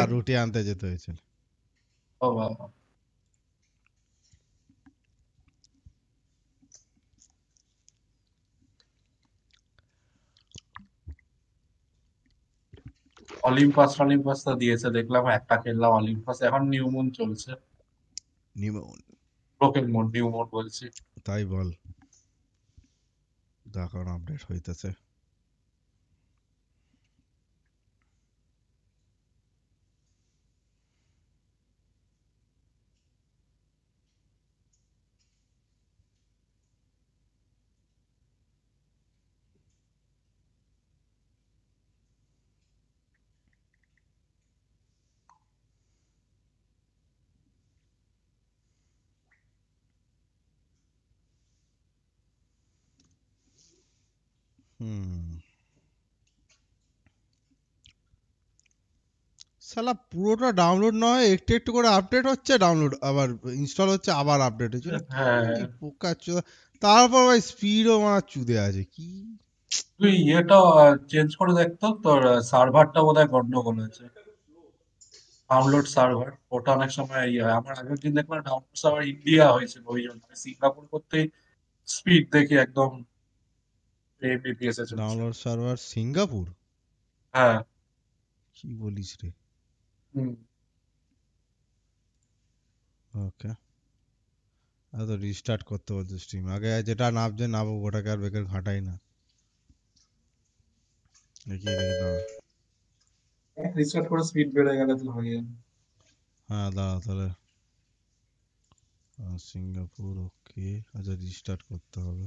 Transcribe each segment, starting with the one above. আর রুটি আনতে যেতে হয়েছিল। ও বাবা, অলিম্পাস অলিম্পাস তো দিয়েছে দেখলাম, একটা খেললাম অলিম্পাস। এখন নিউমুন চলছে, নিউমুন ব্রোকেন মোড, নিউমুন বলছি। তাই বল, দেখো আপডেট হইতেছে। সালা পুরোটা ডাউনলোড নয়, একটু একটু করে আপডেট হচ্ছে, ডাউনলোড আবার ইনস্টল হচ্ছে, আবার আপডেট হচ্ছে। তারপর ভাই স্পিডও মানে চুদে আছে। কি তুই এটা চেঞ্জ করে দেখতো, তোর সার্ভারটা বোধহয় গন্ডগোল হয়েছে। ডাউনলোড সার্ভার ওটা অনেক সময় ইয়ে হয়। আমার আগের দিন দেখলাম ডাউনলোড সার্ভার ইন্ডিয়া হয়েছিল, ওই জন্য সিঙ্গাপুর করতে স্পিড দেখি একদম। ডাউনলোড সার্ভার সিঙ্গাপুর, হ্যাঁ কি বলিস রে। ওকে, আর তো রিস্টার্ট করতে বলছে স্ট্রিম। আগে যেটা নাবজে নাবো, ওটাকে আর বেকার ঘাটাই না। দেখি রিস্টার্ট করে স্পিড বেড়ে গেলে তো হয়ে যাবে। হ্যাঁ দাঁড়া তাহলে সিঙ্গাপুর, ওকে আচ্ছা রিস্টার্ট করতে হবে।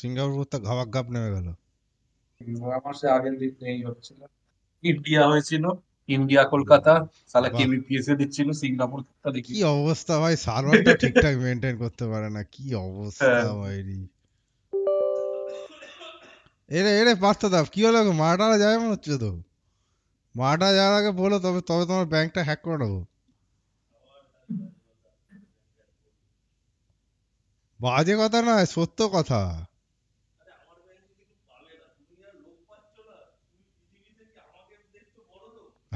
সিঙ্গাপুর তো ঘাবাক ঘাপ নেমে গেল। আমার সে আগের দিন নেই হচ্ছিল, ইন্ডিয়া হয়েছিল, ইন্ডিয়া কলকাতা সালা কেবিপিএস এ দিছিল, সিঙ্গাপুর তা দেখি কি অবস্থা ভাই। সার্ভারটা ঠিকঠাক মেইনটেইন করতে পারে না, কি অবস্থা ভাই রে। এরে এরে পাঁচটা দাও, কি হলো মাটা যায় মনে হচ্ছে। তো মাটা যাওয়ার আগে বলো, তবে তবে তোমার ব্যাংকটা হ্যাক করে নেবো। বাজে কথা নয়, সত্য কথা।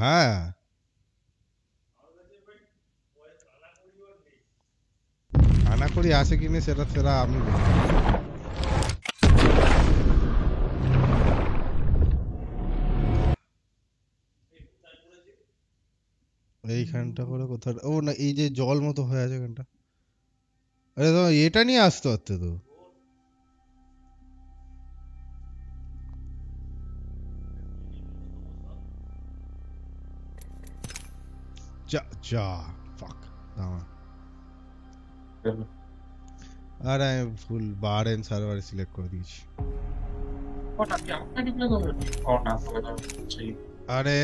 হ্যাঁ আনা করি আছে কিনা সেটা সেটা আমি এইখানটা করে কোথা। ও না, এই যে জল মতো হয়ে আছে এখানটা, আরে তো এটা নিয়ে আসতে পারতে তো। আরে আমি full bar and server select করে দিয়েছি। আরে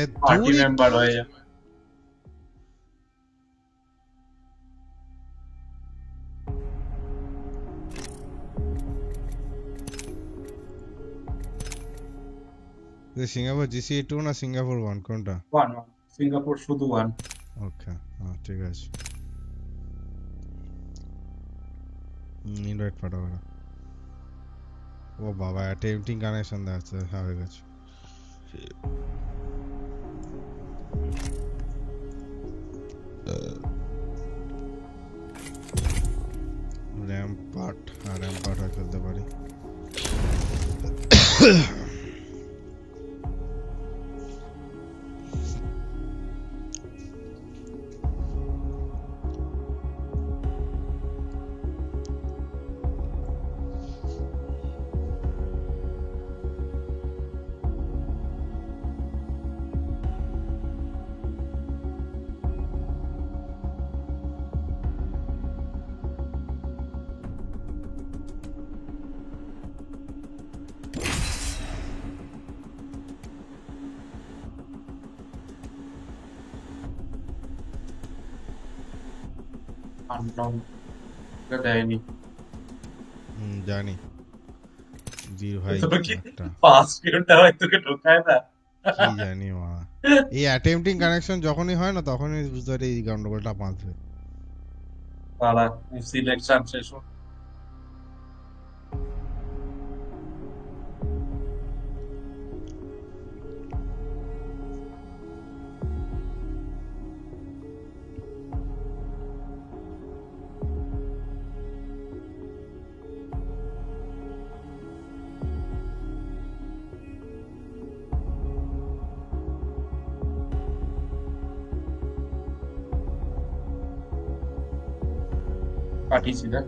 সিঙ্গাপুর জিসি2 না সিঙ্গাপুর 1 কোনটা? 1 সিঙ্গাপুর শুধু 1। ওকে হ্যাঁ ঠিক আছে, ইনভাইট পাঠাবো। ও বাবা অ্যাটেম্পটিং কানেকশন দেখাচ্ছে। হ্যাঁ হয়ে গেছে। র্যাম্পার্ট, হ্যাঁ র্যাম্পার্ট খেলতে পারি। জানি জি ভাই পাসওয়ার্ডটা তোকে ঢোকায় না কি জানি মা এই অ্যাটেম্পটিং কানেকশন যখনই হয় না তখনই বুঝতে হয় এই গন্ডগোলটা পাঁচবে শালা সিলেকশন শেষ হলো party that.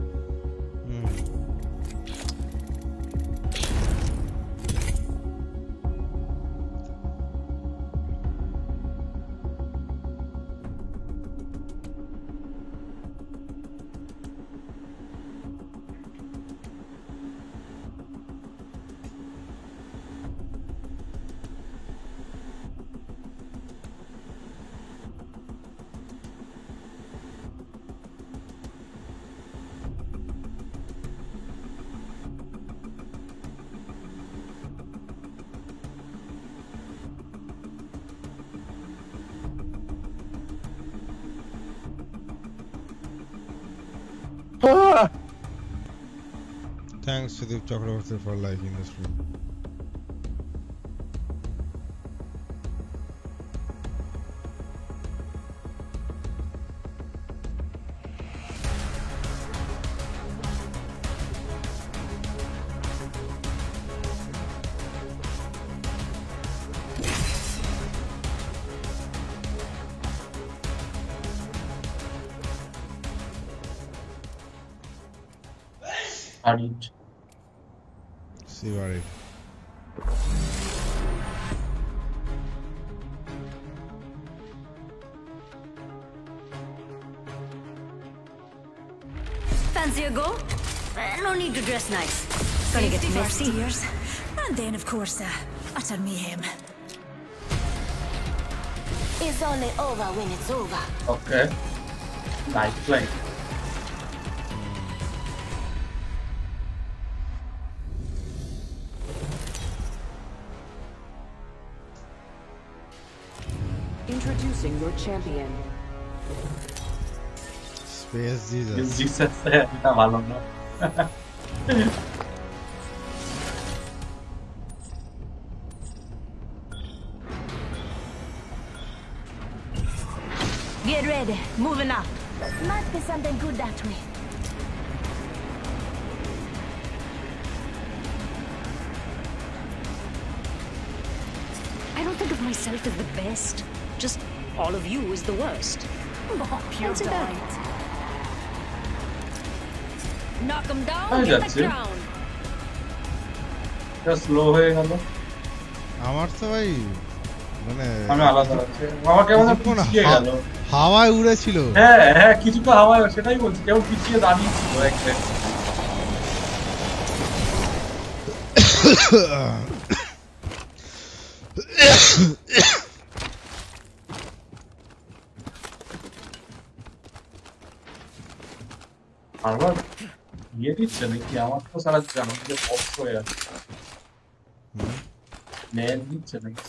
Thanks to the Chakravarti for liking the stream. And then, of course, utter mayhem. It's only over when it's over. Okay. Nice play. Introducing your champion. Space Jesus. Jesus, I don't know. Moving up. Must be something good that way. I don't think of myself as the best. Just all of you is the worst. Oh, pure delight. Knock them down, I get the crown. Just slow hai, hello. Amar to bhai. Mane. Ami alada lagche. Amar kemon pichhiye gelo. হাওয়ায় উড়েছিল হ্যাঁ হ্যাঁ কিছুটা হাওয়ায় সেটাই বলছি কেমন পিছিয়ে দাঁড়িয়ে ছিল একদম আবার ইয়ে দিচ্ছে নাকি আমার তো সারা জানো যে বক্স হয়ে আছে মেল দিচ্ছে নাকি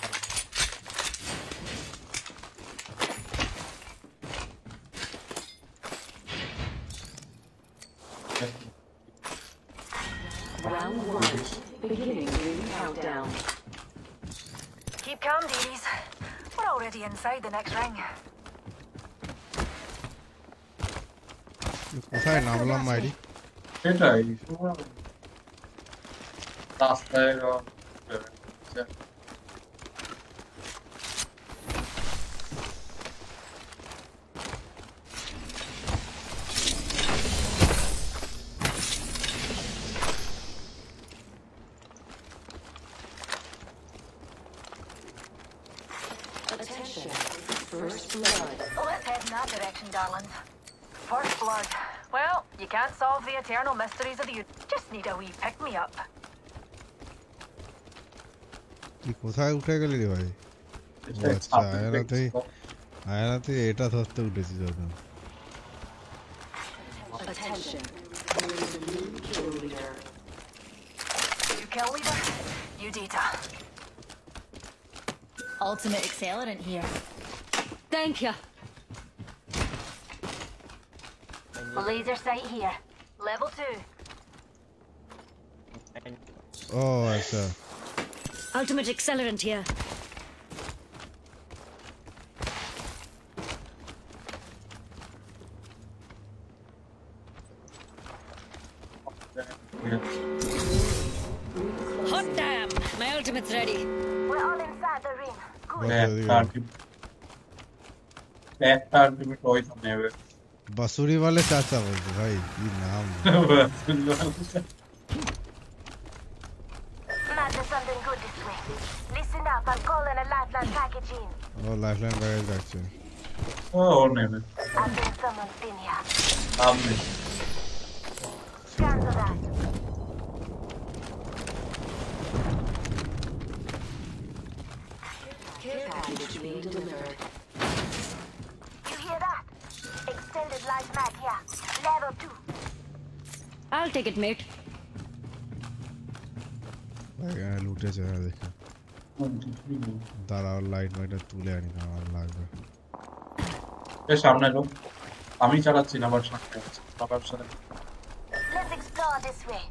the next ring. Where am I going, Mairi? Where are you? Last time, eternal mysteries of the universe. Just need a wee pick me up. You কোথায় উঠে গেলি রে ভাই? আচ্ছা আয়নাতে এটা ধরতে উঠেছি যখন। Attention. You Kill leader, new data. Ultimate accelerant here. Thank you. Laser sight here. Level 2. Oh, that's a... Ultimate accelerant here. Hot damn! My ultimate's ready. We're all inside the ring. Good. Left ultimate always on there. बसुरी वाले चाचा बोलते भाई ये नाम बसुरी वाले Madness something good this way. Listen up, I'm calling a lifeline package in. Oh, lifeline package actually. Oh, or maybe. I think someone's been here. Cancel that. Care package being delivered. You hear that? Extended life mag here. Level 2. I'll take it, mate. Like I looted jara dekha. Dara light mate tule ani na lagbe. Ye samne lo. Ami chalachhi na barsha. Let's explore this way.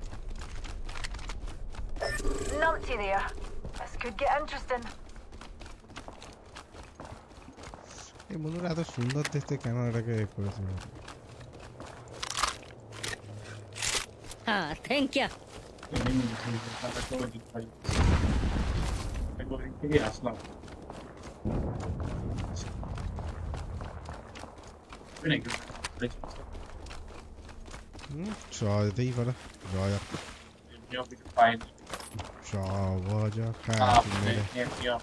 Numpty there. This could get interesting. এই মনুরা এত সুন্দর দেখতে কেন এটাকে এক করেছিল হ্যাঁ thank you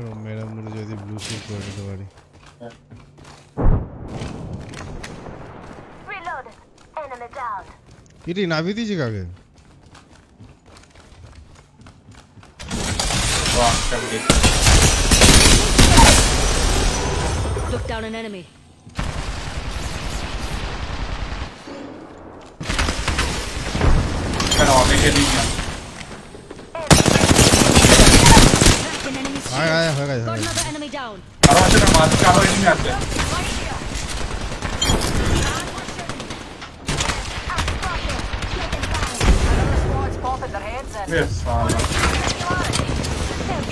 Oh, madam, I'm going to get the blue shield for everybody. Reloaded. Enemy down. You didn't have it again. Look down an enemy. Got another enemy down. Yes, they're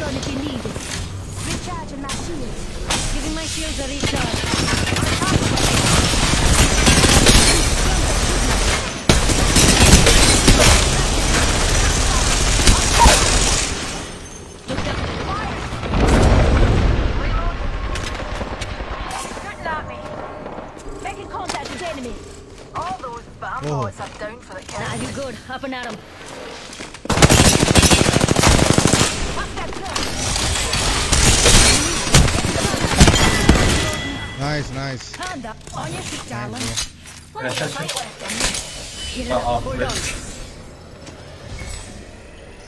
going to be needed. Recharging my shields. Giving my shields a recharge. Up and at him. Nice, nice. Hand up on your feet, darling.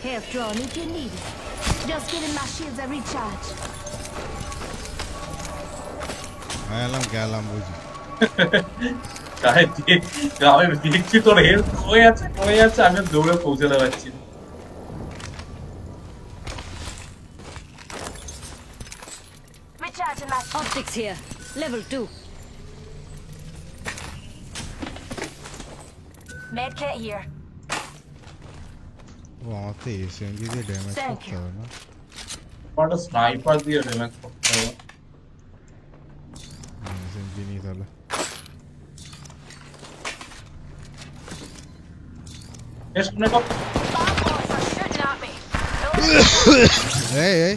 Health drawn if you need it. Just giving my shields a recharge. I am Galambuji. I did. I was the exit or hell. Oh, yes, I'm a door of Poseidon. Recharging my optics here. Level 2. Medkit here. Wow, this is the damage. What a sniper, the damage. Yes, come on. Hey, hey.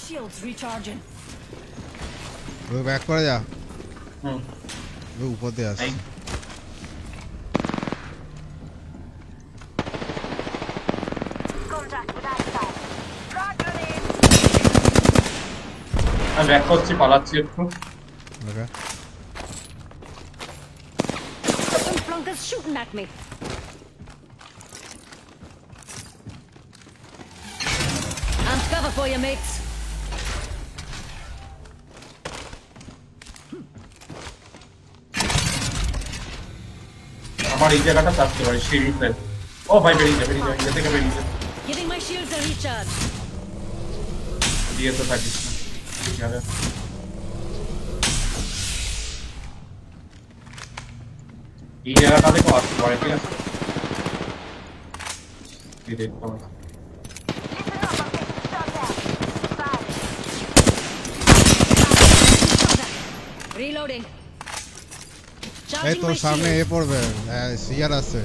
Shields recharging. Go back for ya. Go up there. Contact with outside. Frag grenade. I'm back for the palazzo. Okay. Some flunkers shooting at me. Cover for your mates. আমার এই জায়গাটা চাপতে পারি শিল্ডে। ও ভাই বেরিয়ে যা এখান থেকে বেরিয়ে যা। Giving my shields a recharge. দিয়ে তো থাকিস না। যাবে। এই জায়গাটা দেখো আসতে পারে ঠিক আছে। এই দেখো। Reloading. Hey, to सामने ए पड़बे सीआर আছে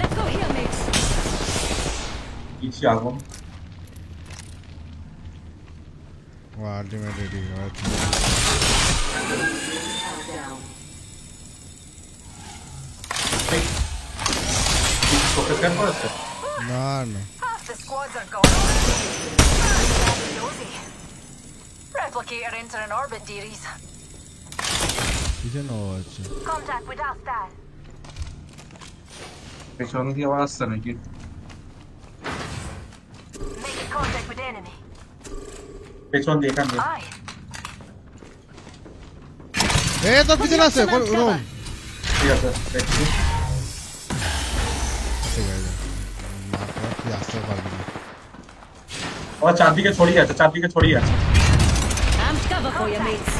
Let's go here mate इसी आगम वाह अल्टीमेट रेडी फोकस कर पर ना ना the squads are gone Replicator into an orbit, dearies. Contact with us, Dad. Make a contact with enemy. Which one they can do? Hey, the pigeon has a good room. Yes, Charlie, Cover for your mates.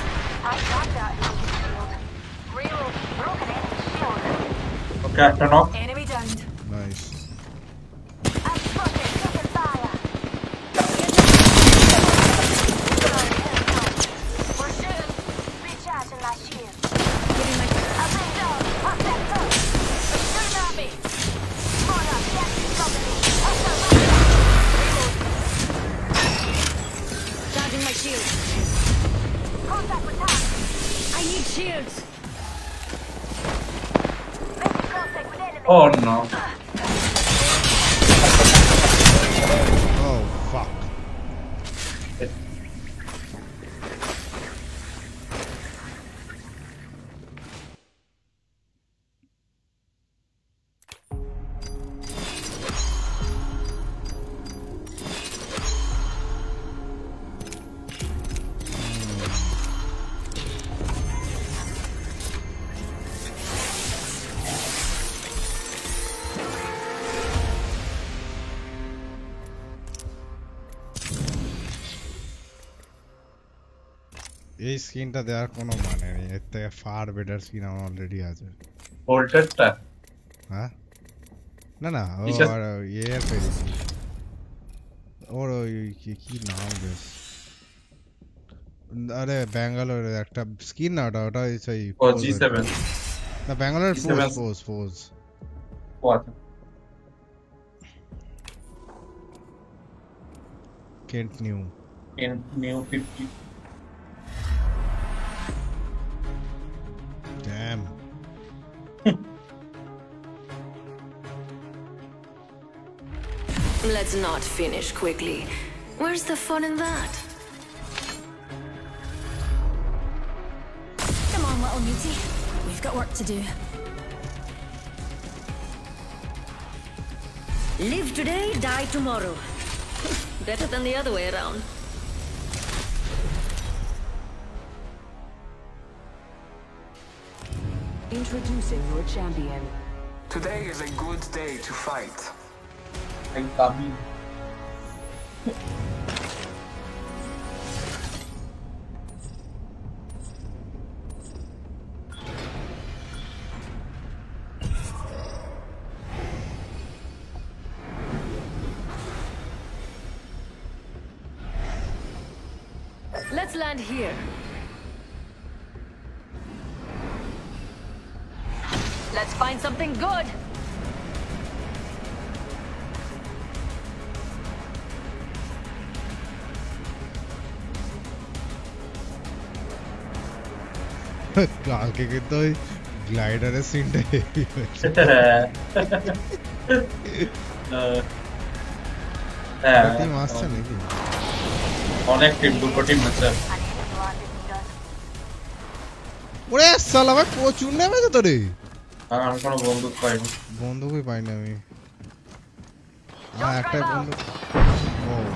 I got that. Real broken in shield. Okay, turn off. Enemy downed. Nice. I'm fucking taking fire. We're shooting. Recharging my shield. I've been down. I've been down. Shoot at me. Come on, get this company. Charging my shield. I need shields. Oh no. Oh fuck. এই স্কিনটা দেওয়ার কোনো মানে নেই এর থেকে far better skin আমার already আছে ভোল্টেজটা হ্যাঁ না না ও এর পেয়েছি ওর কি নাম বেশ আরে ব্যাঙ্গালোর একটা স্কিন না ওটা ওটা এই ও G7 না Bangalore force what Kent new Kent new 50 Damn. Let's not finish quickly. Where's the fun in that? Come on, little meaty. We've got work to do. Live today, die tomorrow. Better than the other way around. Introducing your champion. Today is a good day to fight. Thank you. Let's land here. Let's find something good. Can't get the glider is in the I'm going to go to the fight. Oh,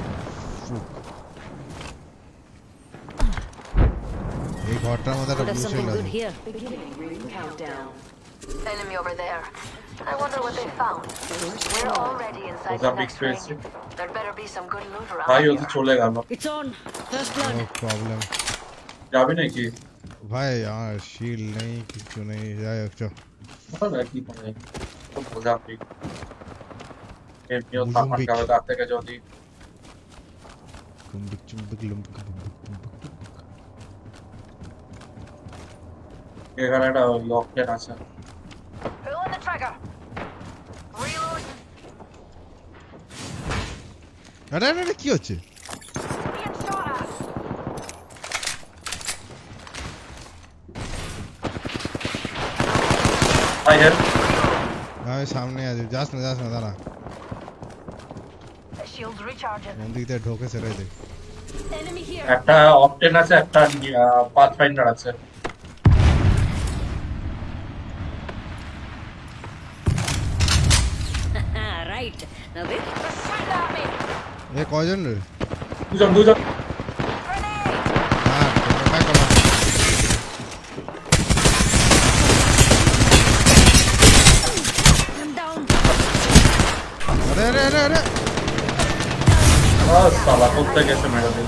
Could have something good here. Enemy over there. I wonder what they found. We're already inside the next ring. There better be some good loot around here. It's on. First blood. No problem. Jab nahi ki. Bhai yaar shield nahi kuch nahi yaar chao. Pata nahi ki pane. To bola bhi. Emio tapa ka darte ka jodi. Ye granada lock ke racha. Pull on the trigger. Reload. Arey ki hoche? I help. I सामने आ जा जास ना Dara. Shield recharge. बंदी इधर ढोके से रह दे. Enemy here. একটা ऑप्टेना से একটা पाथफाइंडर আছে. Right. Now this is the shot at me. ये कौन रे? दूजा. साला कुत्ते कैसे मेरा दिल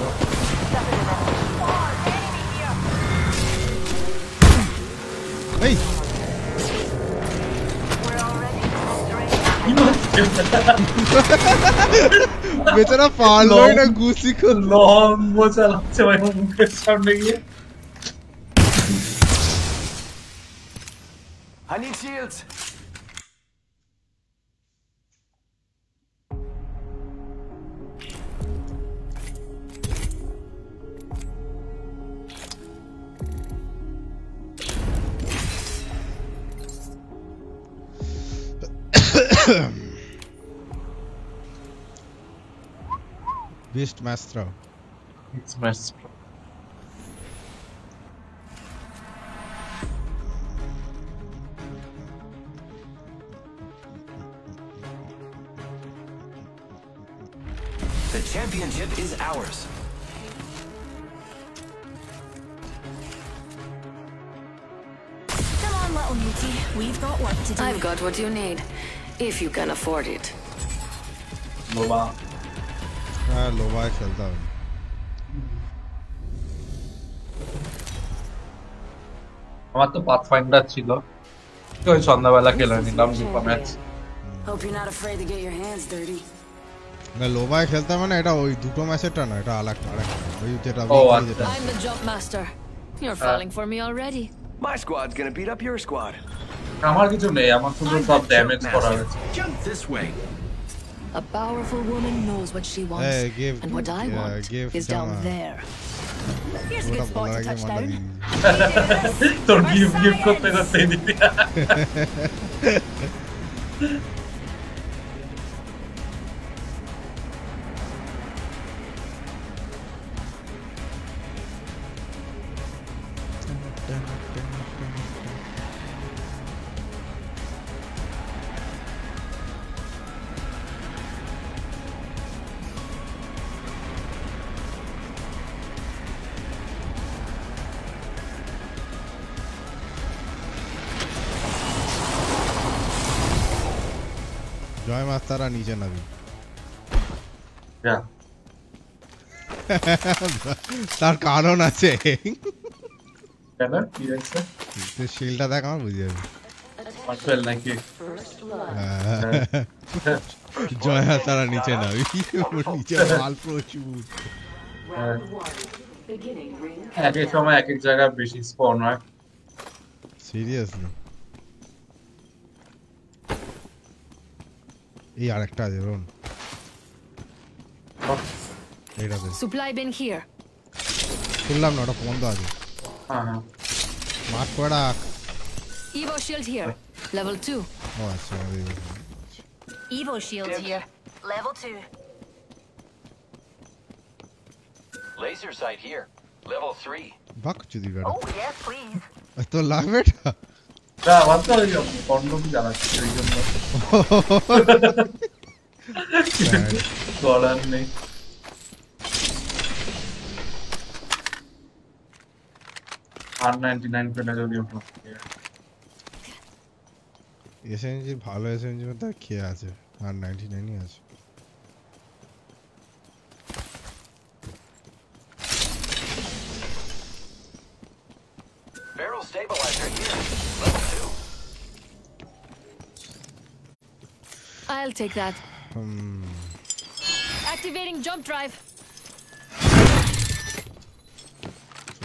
नहीं बेचारा फालो ना घुसी को लॉन्ग वो चला चला मुंह के सामने ही I need shields. Beast Master. It's Master. The championship is ours. Come on, little Mooty. We've got work to do. I've got what you need. If you can afford it. Loba. Ah, Loba खेलता हूँ. हमारे तो Pathfinder अच्छी लो. कोई सौंदर्य वाला खेला नहीं लाम group match. Hope you're not afraid to get your hands dirty. मैं Loba खेलता हूँ ना इटा वो दूसरों में से टन है इटा अलग. वही जेटा भी. I'm the job master. You're falling for me already. My squad's gonna beat up your squad. I'm not damage for her. Jump this way. A powerful woman knows what she wants, and what I want is down there. Here's a good spot to touch down. Don't give kotte na se diya. तारा नीचे ना भी क्या तार कानों ना चाहिए क्या ना ये ऐसा तो शील्ड आता कहाँ बुझे अभी मस्टल ना कि जॉय तारा नीचे ना भी नीचे माल प्रोचूड ऐसे तो मैं एक जगह बेशी स्पॉन है सीरियसली ये आरेक्टा दे रोन। ये डबल। Supply bin here। खुल्ला में नोटा फोन दादी। हाँ हाँ। मार्क पड़ा। Evo shield here, level 2। Oh sorry. Evo shield here, level 2। Laser sight here, level 3। बाक चुदी बड़ा। Oh yes please। तो लाग बैठा। हाँ वास्तव में जो कॉन्डो भी जाना चाहिए डॉलर नहीं R99 पे लगा दिया तो एसएनजी ভালো एसएनजी में तो क्या আছে R99 ही আছে barrel stabilizer here level 2 I'll take that activating jump drive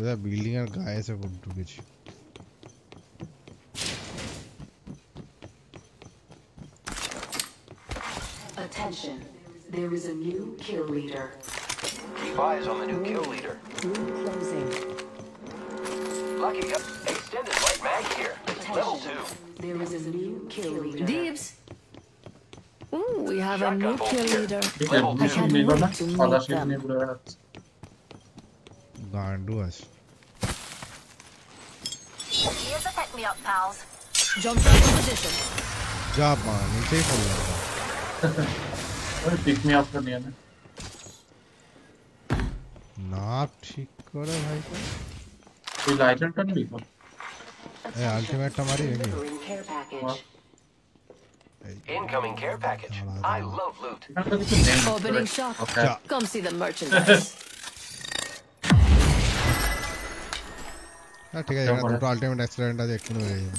The building and guys are going to get you. Attention, there is a new kill leader. Keep eyes on the new kill leader. Room closing. Lucky got extended light mag here. Attention. Level 2. There is a new kill leader. Dibs. Ooh, we have Shotgun a new kill leader. I can't wait to meet them. Ganduas. Here's a pick me up, pals. Jump down to position. Job man, you take for me. Pick me up for me. Not ठीक करो भाई को. ये lighter का नहीं बिको. ये ultimate हमारी है क्या? Incoming care package. I love loot. Opening shop. Come see the merchandise. ठीक है यार तो अल्टीमेट एक्सीलेंट आज एक्टिव हो गई है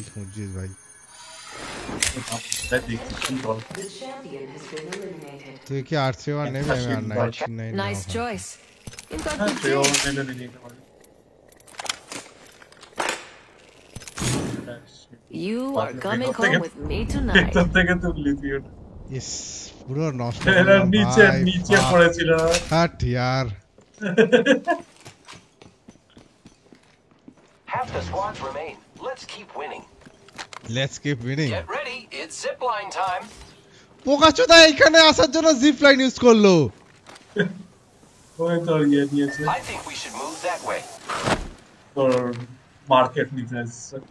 इस मुझे भाई तो ये क्या आठ से वाला नहीं है यार नाइट नाइस चॉइस इनका कुछ You are coming home with me tonight. Yes, bro, nostalgia. Error, niche, पड़े चिला. हाँ यार. Half the squads remain. Let's keep winning. Let's keep winning. Get ready, it's zipline time. पोका चुदा इकने आसान जोना zipline use कर लो. कोई तो ये नहीं है. I think we should move that way. और market निकाल.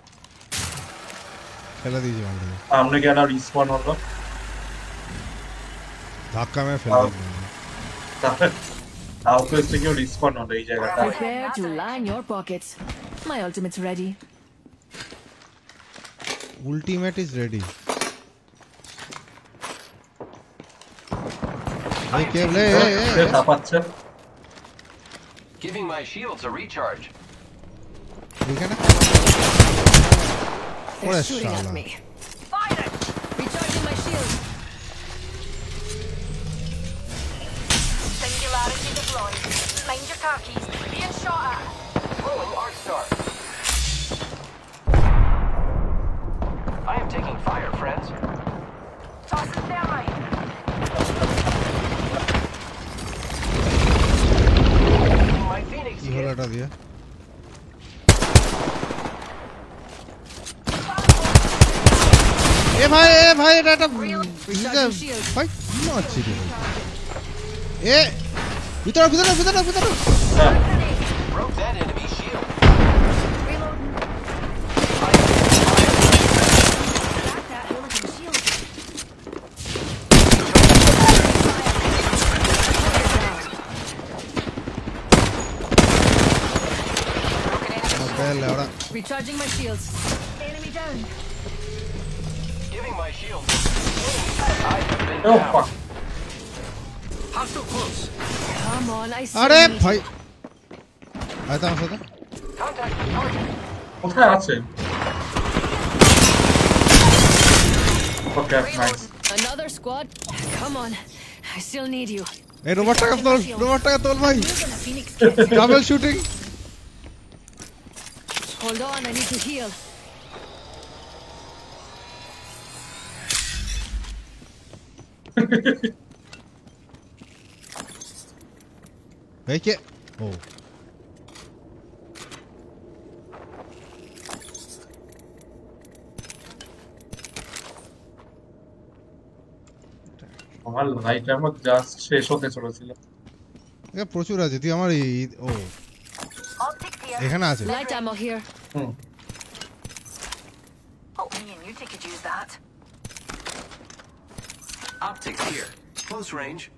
फैला दीजिए वाले हमने क्या ना रिस्पॉन होगा धाक्का में फैला दूँगा आपको इससे क्यों रिस्पॉन होना ही जाएगा Prepare to line your pockets. My ultimate's ready. Ultimate is ready. भाई क्या ले ये तापच्छे Giving my shields a recharge. ठीक है ना They're shooting at me. Fire! Recharging my shield. Singularity deployed. Mind your car keys. Being shot at. Rolling Arcstar. I am taking fire, friends. Toss it down right. My Phoenix kid. ए भाई data भाई क्यों अच्छी है ए भीतर भीतर भीतर भीतर Recharging my shields. Enemy down. My shield. Oh fuck! How so close? Come on, I see. अरे भाई, आता हूँ साथ। उसका आठ से। Okay, nice. Another squad. Come on, I still need you. Hey, robot का तोल भाई. Double shooting. Hold on, I need to heal. Make it. Oh. All right, I'm just shesh hote cholo chilo. Ye prochur ache ti amar ei oh. Ekhane ache. Light ammo here. Oh, me and you take it use that. Optics here. Close range.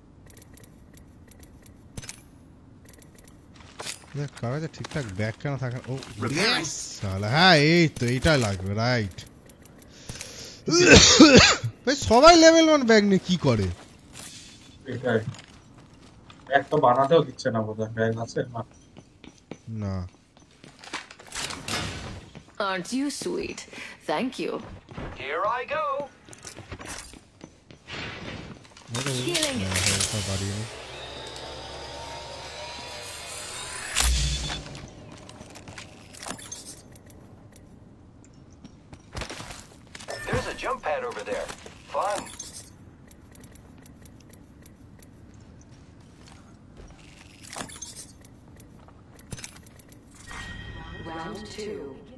Right. সবাই level 1 bag নিয়ে কি করে এটাই bag তো বানাতেও দিচ্ছে না বোধহয় bag আছে না Aren't you sweet? Thank you. Here I go. Healing. Jump pad over there. Fun. Round 2.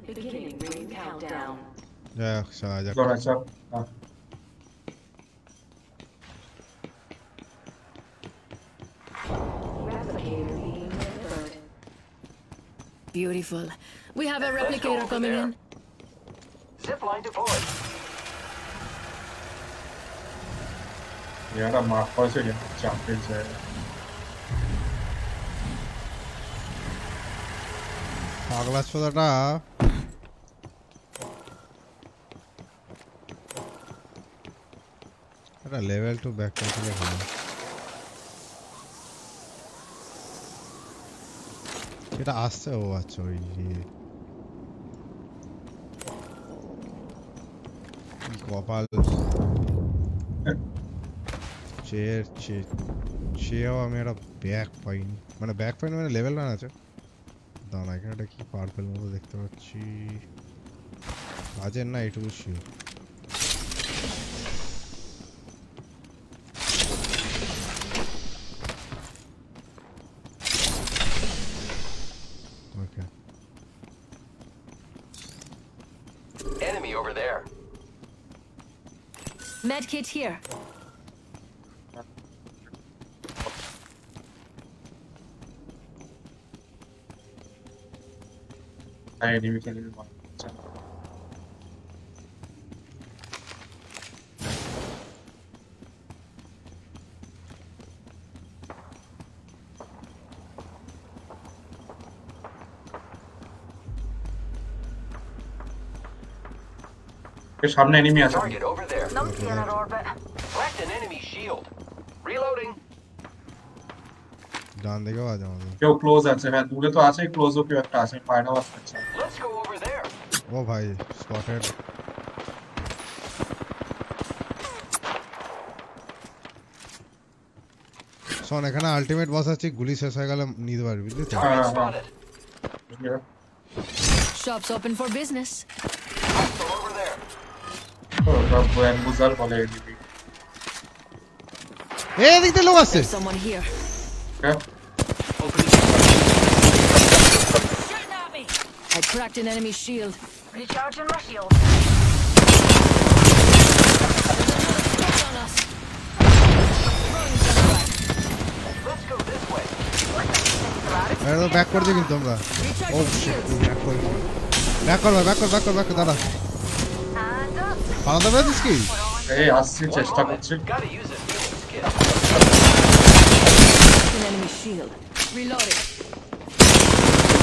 Beginning ring countdown. Yeah, sorry. Go right up. Beautiful. We have a replicator coming in. Zipline deployed. Yeah, that mark was again jumping there. Aglas for the da. At a level 2 back to the home. It asked her what's over here. Copal. Cheer, I made a back pine. When a back pine, when a level on it, then I can take purple move. I didn't know it was you. Okay, enemy over there. Medkit here. I didn't even get one. There's an enemy over there. Nothing in orbit. Cracked an enemy shield. Reloading. Don't they go out? Yo, close that. I'm going to ask you close up your task and find out. Let's go over there. Oh, bhai, spotted. So, I can ultimate was a chick. Gully says I got a neither. Yeah. Shops open for business. Over there. Hey, I think they lost it. Someone here. Yeah. I cracked an enemy shield. Recharging my shield. There's on us. Let's go this way. Let's back for the kingdom. Oh shit, back.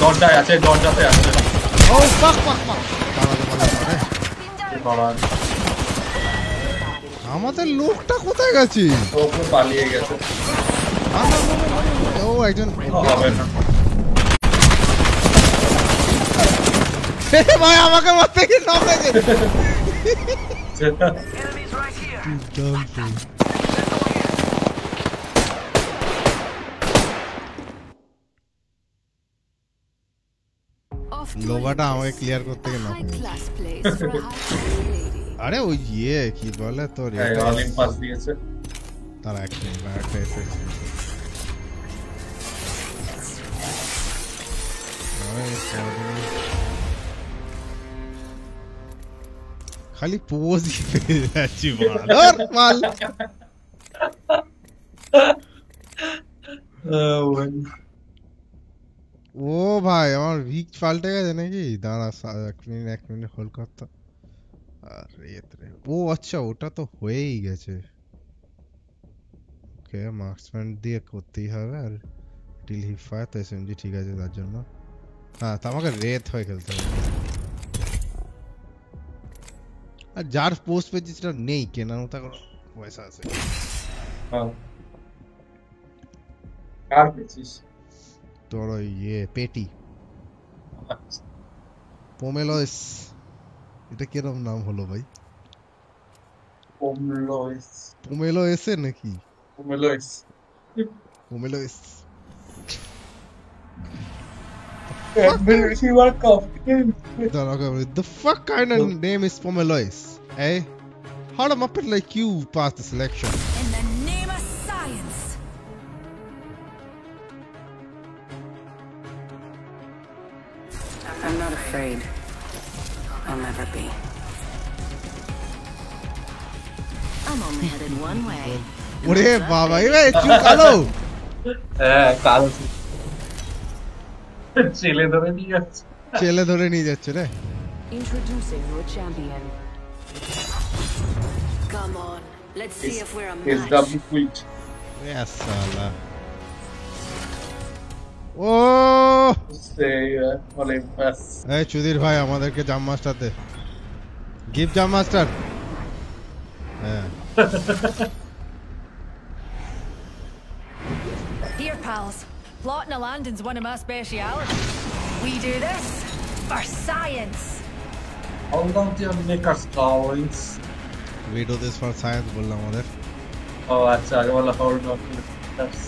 Don't die, Ajay, don't die, Ajay. Oh, fuck. I'm not a look. লোবাটা আমাকে clear করতে গেল না আরে ওই ইয়ে কি বলে তোর এটা অলিম্পাস দিয়েছে তার অ্যাকশন একটা এফেক্ট খালি পোজ দিয়ে যাচ্ছে বাদর মাল Oh, bhai, our weak fault is that Dana acne hole cut. Oh, acha, ota to hoye geche. Okay marksman দিয়ে করতেই হবে আর টিল হি ফায়ার তো এসএমজি ঠিক আছে তার জন্য হ্যাঁ তো আমাকে রেথ হয়ে খেলতে হবে আর যার পোস্ট পে যেটা নেই কেনানো তা পয়সা আছে হ্যাঁ কার পেছিস তোর ইয়ে পেটি পোমেলস এটা কিরকম নাম হলো ভাই Pomelois. Pomelois है ना कि? Pomelois. Pomelois. She was coughing. The fuck kind of name is Pomelois? Eh? How a muppet like you pass the selection? In the name of science. I'm not afraid. I'll never be. I'm only headed one way. What is Baba? Hey, you kalo? Eh, kalo. Chele dhore niye jacche re. Introducing your champion. Come on, let's see if we're a match. It's double quick. Yes, Allah. Oh. Stay Olympus. Hey, Chudir bhai, amaderke jam master de. Give jam master. Dear pals, plotting a landing's one of my specialities. We do this for science. How long do you make us drawings? We do this for science, bolla mother. Oh, acha, I wanna hold on to this.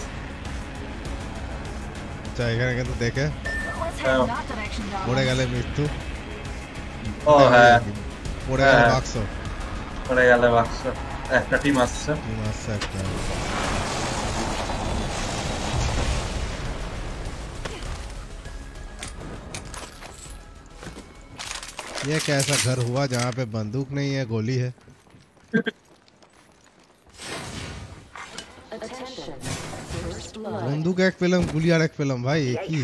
Acha, ekhane kintu dekhe. Let's head in that direction, darling. Pore gele mittu. Oh, ha. Pore gele bakso. Pore gele bakso. একটা team আসছে ये कैसा घर हुआ जहां पे बंदूक नहीं है गोली है बंदूक एक फिल्म गोली और एक फिल्म भाई एक ही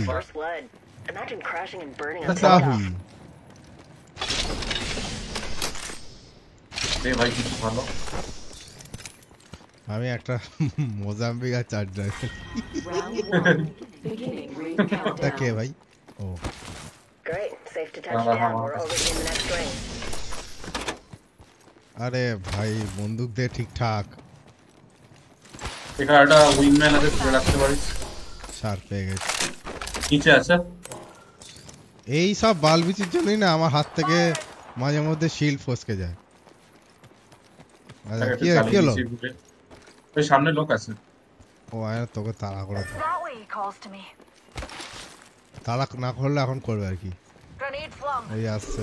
ए भाई कुछ ভালো আমি একটা মোজাম্বিকা চার্জ রাইফেল ওকে ভাই ও great safe to touch down ওর already in the next ring আরে ভাই বন্দুক দে ঠিকঠাক এখানে একটা উইংম্যান আছে তুই রাখতে পারিস শার্প হয়ে গেছে নিচে আছে এই সব বালবিচির জন্যই না আমার হাত থেকে মাঝে মধ্যে শিল্ড ফসকে যায় আরে কি হলো ওই সামনে লোক আছে ও আয় তোকে তাড়া করে তাড়া না করলে এখন করবে আর কি এই আসছে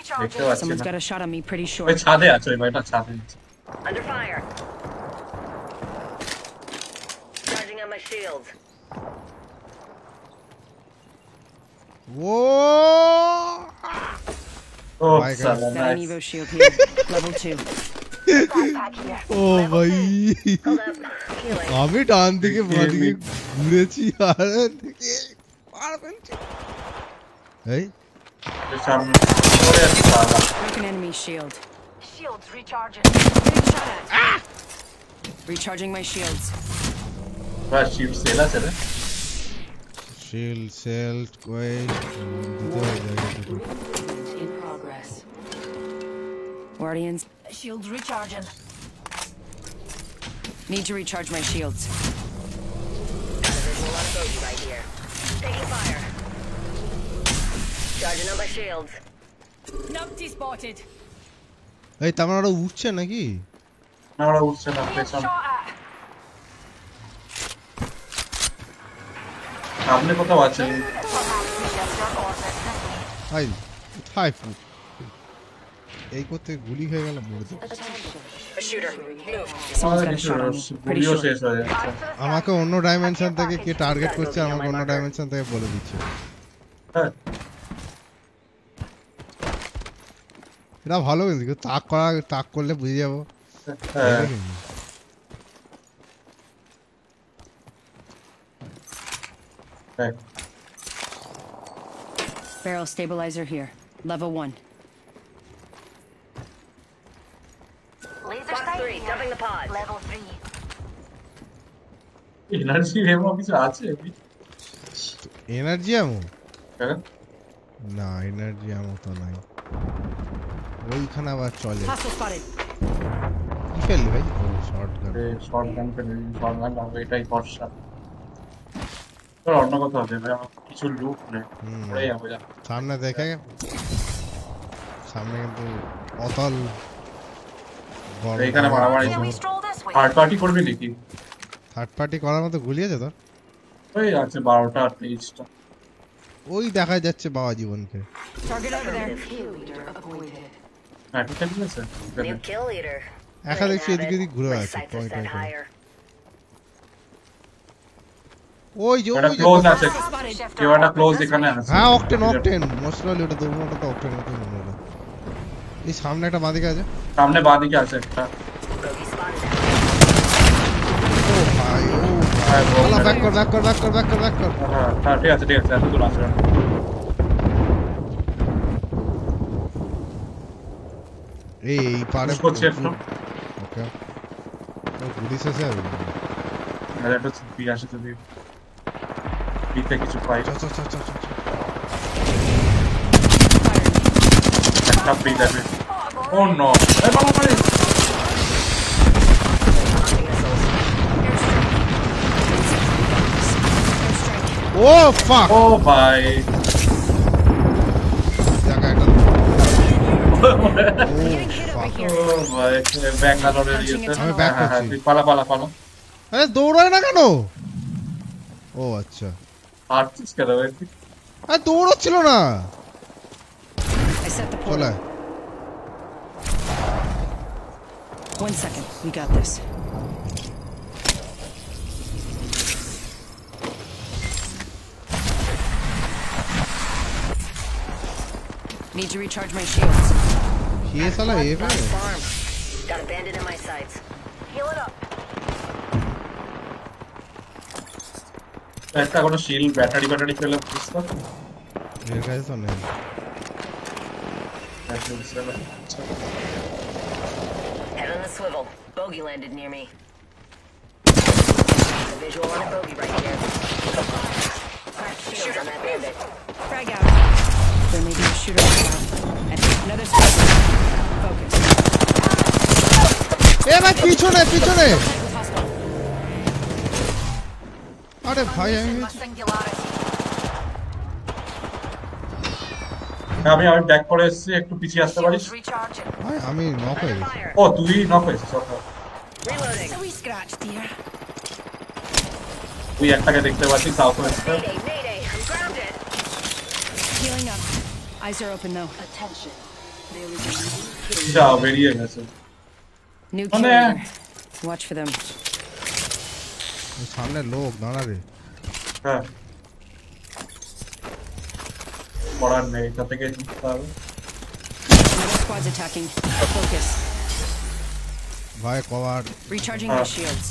ওকে ওকে someone's got a shot on me pretty sure ওই ছাদে আছে ভাই না ছাদে under fire my shield whoa oh my god nice. Evo shield here level 2 oh bhai ami dan dike badike gurechi yaar dike parben hey broken enemy shield shields recharging ah! recharging my shields भाई shield cell है sir shield cell कोई in progress वार्डियंस shield recharging need to recharge my shields taking fire charging on my shields naughty spotted a तमरा उठছে নাকি আমরা উঠছে না পেছন সামনে কথা আছে হাই হাই এই করতে গুলি হয়ে গেল মরে তো আমাকে অন্য ডাইমেনশন থেকে কে টার্গেট করছে আমাকে অন্য ডাইমেনশন থেকে বলে দিচ্ছে এটা ভালো কিন্তু তাক করলে বুঝে যাবো Back. Barrel stabilizer here. Level 1. Laser sight 3, dumping the pod. Level 3. Energy ammo কিছু আছে? Energy ammo? হ্যাঁ। না, energy ammo তো নাই। ওইখানে আবার চলে। কি ফেললি ভাই? শর্টগান। শর্টগান ফেললি, শর্টগান নাও এটাই বর্ষা। তোর অন্য কথা হবে ভাই, আমার কিছু লুক নেই। ওরে যাবো যা। সামনে দেখে। সামনে কিন্তু অতল এইখানে মারামারি থার্ড পার্টি করবে নাকি? থার্ড পার্টি করার মতো গুলি আছে তোর? ওই আছে 12টা 23টা। ওই দেখা যাচ্ছে বাবা জীবনকে। একা দেখছি এদিকে এদিকে ঘুরে আছে। ওই যে ওটা ক্লোজ আছে। কেওয়াটা ক্লোজ এখানে আছে। হ্যাঁ অকটেন অকটেন মোস্টলি ওটা তো অকটেন মতো। এই সামনে একটা বাদিকে আছে। সামনে বাদিকে আছে একটা। ও ভাই ও ভাই বলা ব্যাক কর। হ্যাঁ ঠিক আছে এত না স্যার। এই পারে করছে একটু। ওকে। ও গুলি শেষ হয়ে গেল। আরে এটা সিপি আসে তো দিই। পিটে কিছু পাই। চল। একটা Oh no! Hey, come on, buddy! Oh fuck! Oh my! Yeah, guy. Oh my! Back na already. I'm back. Pala. Hey, doora na kano? Oh, acha. Artist karo hai. Hey, doora chilo na. I set the point. 1 second, we got this. Need to recharge my shields. He is alive. Got a bandit in my sights. Heal it up. I got a shield battery fill up this one. Here guys on him. That's the server. Head on the swivel. Bogey landed near me. A visual on a bogey right here. Cracked shields on that bandit. Frag out. There may be a shooter around. And another sniper. Focus. Hey, my pichone. Are bhai আমি আমি back করে এসেছি একটু পিছে আসতে পারিস ভাই আমি নক হয়ে গেছি ও তুই নক হয়েছিস সরকার তুই একটাকে দেখতে পাচ্ছিস সাউথ ওয়েস্ট যা বেরিয়ে গেছে মানে সামনে লোক দাঁড়াবে হ্যাঁ পড়ার নেই এটা থেকে জিততে হবে স্কোয়াডস অ্যাটাকিং ফোকাস ভাই cover recharging the shields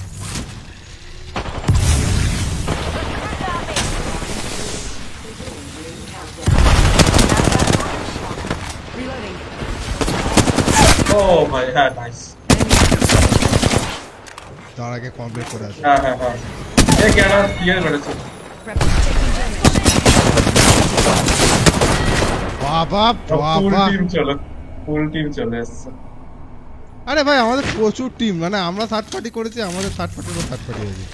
reloading ও ভাই হ্যাঁ নাইস তারাকে কমপ্লিট করে আছে হ্যাঁ এই ক্যাডা ক্লিয়ার করেছে আরে ভাই আমাদের প্রচুর টিম মানে আমরা থার্ড পার্টি করেছি আমাদের থার্ড পার্টির উপর থার্ড পার্টি হয়েছে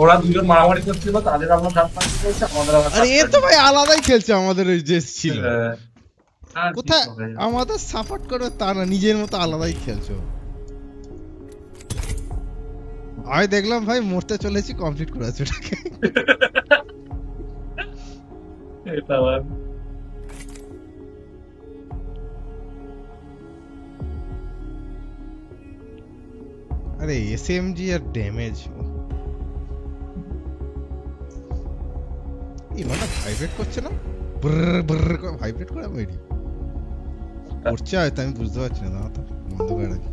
ওরা দুজন মারামারি করছিল তাদের আমরা থার্ড পার্টি করেছি আমাদের আরে এ তো ভাই আলাদাই খেলছে আমাদের ওই যে ছিল কোথায় আমাদের সাপোর্ট করবে তা না নিজের মতো আলাদাই খেলছো আমি দেখলাম ভাই মরতে চলেছি কমপ্লিট করেছে ওটাকে এটা ভাই আরে এসএমজি আর ড্যামেজ এই মানে ভাইব্রেট করছে না ব্র করে ভাইব্রেট করে মেডি করছে হয়তো আমি বুঝতে পারছি না দাঁড়া বন্ধ করে রাখি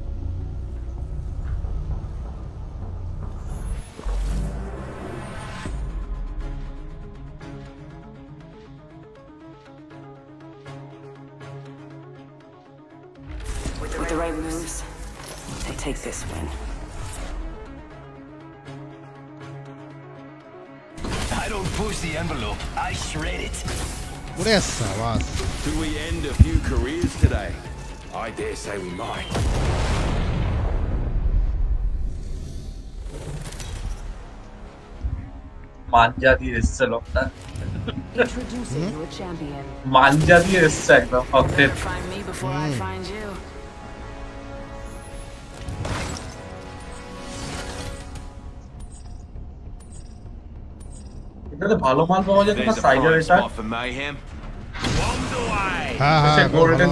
the right moves, they take this win. I don't push the envelope, I shred it. Pressa, vas. Do we end a few careers today? I dare say we might. Manjadi is a lot. Introducing your champion. Manjadi is a lot. Find me before I find you. The Balomal Sider for mayhem. Bomb the golden.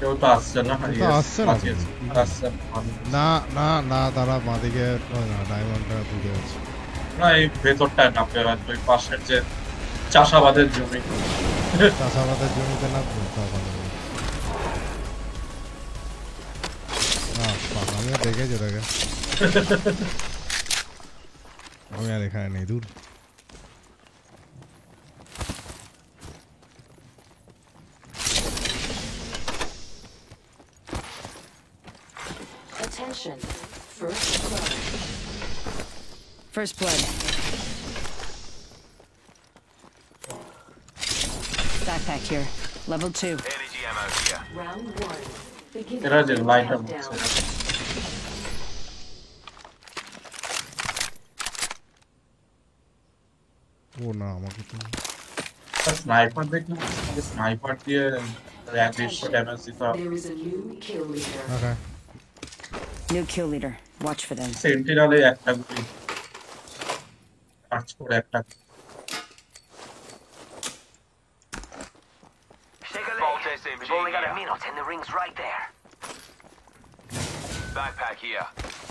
Yo taasya na diamond Attention. First blood. First blood. Backpack here. Level 2. Energy ammo here. Round 1. Begin. It has a light up. Oh no, I'm not. Sniper, the sniper here and the damage is up. There is a new kill leader. Okay. New kill leader. Watch for them. Sentinel attack. Archboard attack. Take a look. We've only got a minute and the ring's right there. Backpack here.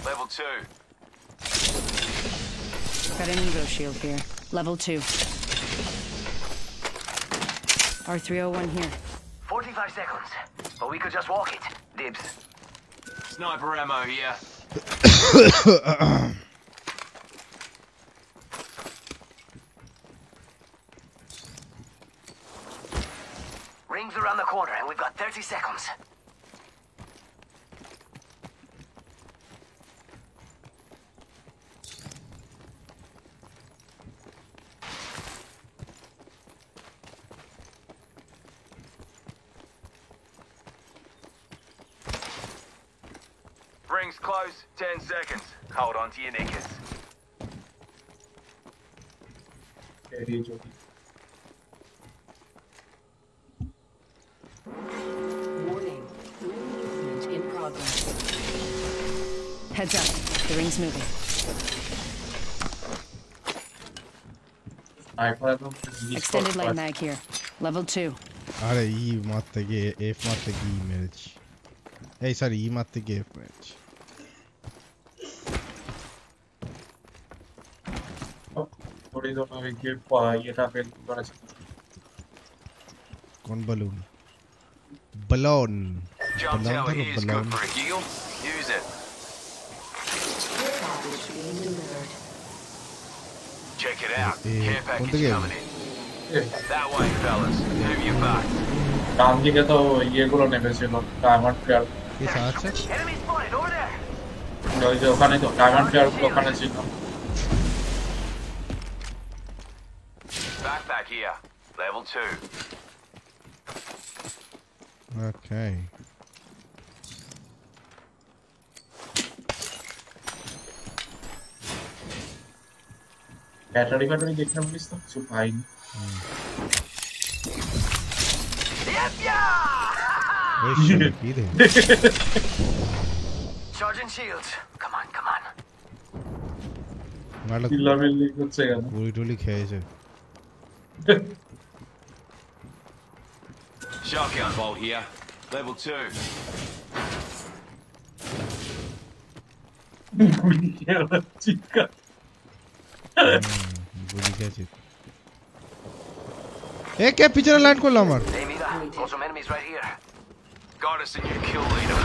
Level 2. Got an Evo shield here. Level 2. R301 here. 45 seconds. But we could just walk it. Dibs. Sniper ammo here. Rings around the corner and we've got 30 seconds. Rings close, 10 seconds. Hold on to your knickers. Warning, ring movement in progress. Heads up, the ring's moving. Extended light mag here. Level 2. Hey, sorry, you must have gave match. One balloon. Balloon. Jump tower is good for a giggle. Use it. Check it out. Care package coming in. That way, fellas. Move your back. Enemy spotted over there. Backpack here, level 2. Okay. Battery battery so fine. Charging shields. Come on, come on. Shotgun bolt here. Level 2. Hey, क्या picture land को लामर? Some enemies right here. Got us in your kill leader.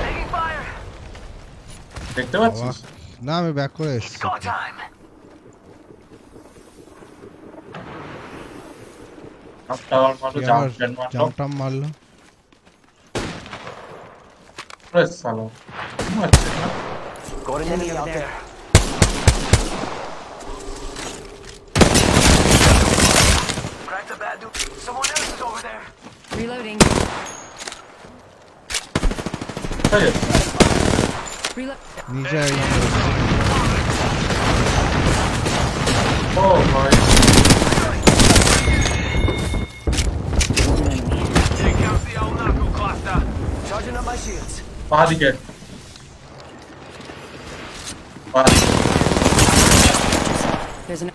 Taking fire. দেখতে পাচ্ছিস না আমি back করে এসেছি jump মারলো প্রেস সালো got an enemy out there crack the bad dude someone else is over there reloading hey reload oh my take out the old knuckle cluster charging up my shields body get There's an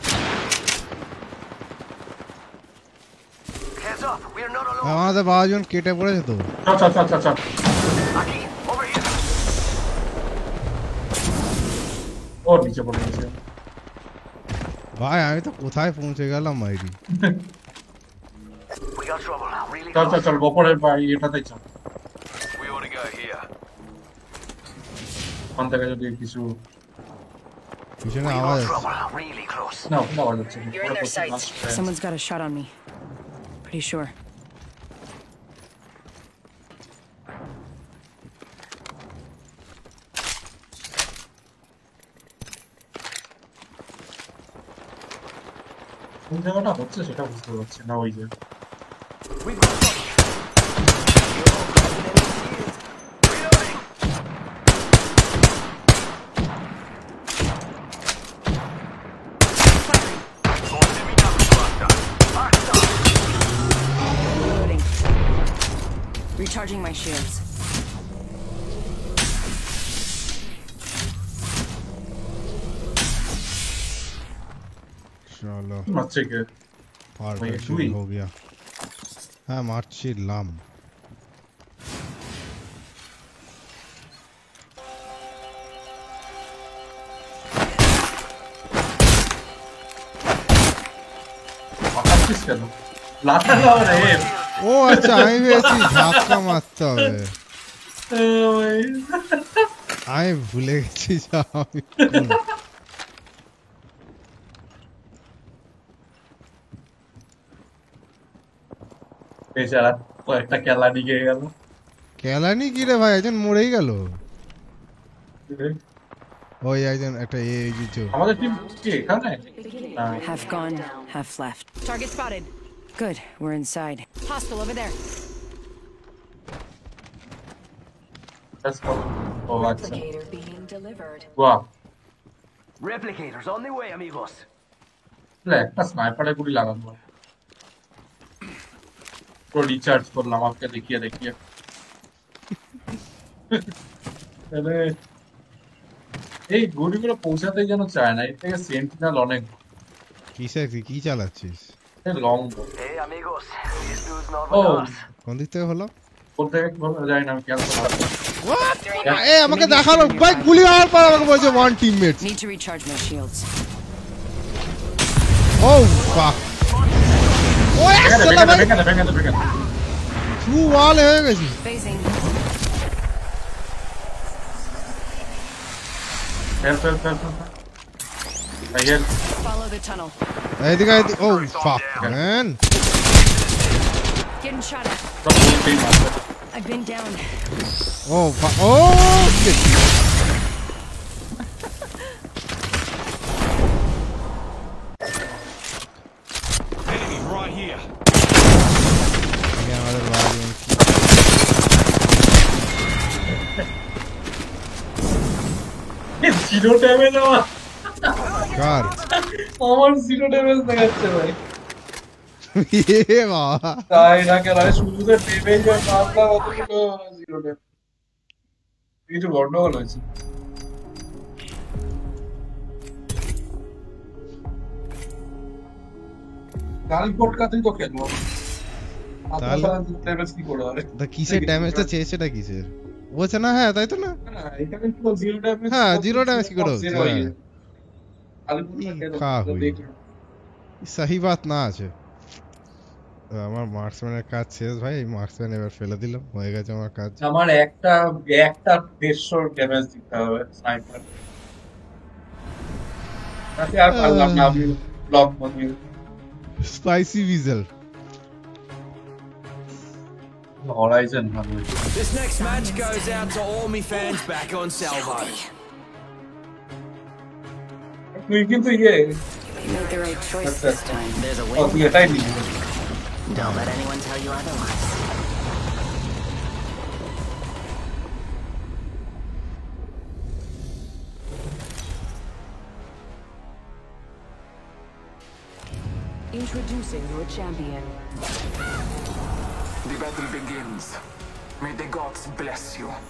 Heads up, we are not alone. Now the bajon kete poreche to. Chop. Aki, over here. Oh, niche poreche. Bhai, ami to kothay ponche gelam mairi. We got trouble. Really. Chop, opore bhai etate chop. We want to go here. Anta kaje jodi kichu Really close. No, You're in their sights. Someone's got a shot on me. Pretty sure. Recharging my shields. Inshallah. Not so good. Part हो गया. हाँ मार्ची लाम. आप किस करो? लाता लाओ रे. Oh, अच्छा आई वैसी झापका मारता है। आई भूले गई जाओ। बेचारा वो एक कैलानी गिर गया। कैलानी गिरे भाई जन मोड़े ही गलो। ओ यार जन एक ये जीतो। हमारे टीम के कहाँ है? Half gone, half left. Target spotted. Good, we're inside. Hostile over there. Let's go. Oh, Replicator being delivered. Wow. Replicators on the way, amigos. Black, that's my part. I could have done that. Go recharge for Lamak. Dekhiye. Hey, Guri, we are posting that China. It's like a sentinel on it. Ki chala chis. Long hey amigos, this dude's not with us. Kon dite holo? Bolte ek bol jay na ami kya bolbo. What? Hey, amake dekhalo bhai guli ar par amake bolche one teammate. Need to recharge my shields. Oh fuck. Oh, salam bhai. Bhai. Tu wall hai gayi. Facing. Help. I help. Follow the tunnel. I think oh fuck man getting shot at I've been down oh fuck oh shit enemy right here it's zero damage now god Someone zero damage लगाते भाई। ये वाह। ताई ना क्या लाये शुरू से damage और नापला वो तो zero damage। ये तो बहुत नॉर्मल है इसे। ताल कोट का तो क्या हुआ? ताल damage नहीं कोड़ा है। तो किसे damage तो चेसे ना किसे? वो चना है ताई तो ना? इतना तो zero damage। हाँ zero damage की कोड़ा। सही बात ना आज আমার মার্কসম্যানের কাজ শেষ ভাই, মার্কসম্যান এবার ফেলে দিলাম, হয়ে গেছে আমার কাজ। আমার একটা 150 ড্যামেজ দিতে হবে স্নাইপার, তাতে আর পারলাম না আমি ব্লক করতে। স্পাইসি ভিজেল Horizon. This next match goes out to all my fans back on Salvo. We can do it. You made the right choice this time. There's a way. Oh, yeah, thank you. Don't let anyone tell you otherwise. Introducing your champion. The battle begins. May the gods bless you. Well then,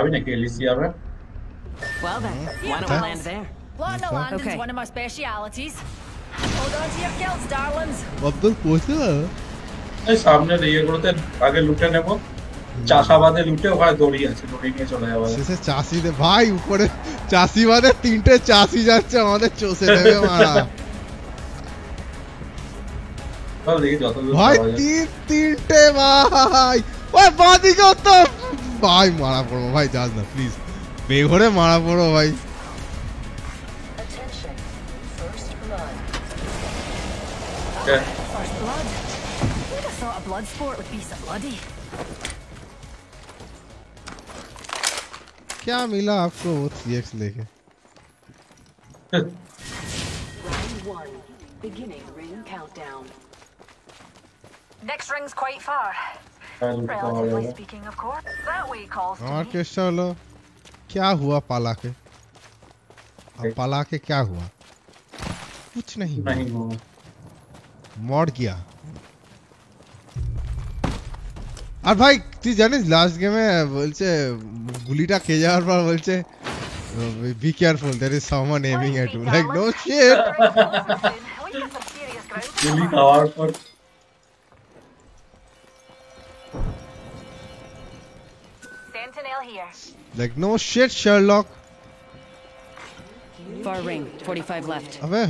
why don't we land there? Blonde Island is one of my specialities. Hold on to your kills, darlings. What the fuck? এই সামনে এইগুলোতে আগে লুটে নেব, চাষাবাদে লুটে ওখানে দড়ি আছে, দড়ি নিয়ে চলে যাবো। শেষে চাষিদের ভাই উপরে চাষিবাদে তিনটে চাষি যাচ্ছে আমাদের চষে দেবে মারা। ভাই তিনটে ভাই, ওই বাঁদিকে তো ভাই মারা পড়বো ভাই, যাস না প্লিজ, বেঘরে মারা পড়বো ভাই। Blood sport would be so bloody. क्या मिला आपको वो 3x लेके? Round one, beginning ring countdown. Next ring's quite far. Relatively speaking, of course. That way calls to me. और कैसा लो? क्या हुआ पाला के? अब पाला के क्या हुआ? कुछ नहीं। नहीं हुआ। मॉड किया। আর ভাই তুই জানিস লাস্ট গেমে বলছে গুলিটা খেয়ে যাওয়ার পর বলছে be careful there is someone aiming at you like no shit গুলি খাওয়ার পর Sentinel here like no shit Sherlock far ring 45 left abey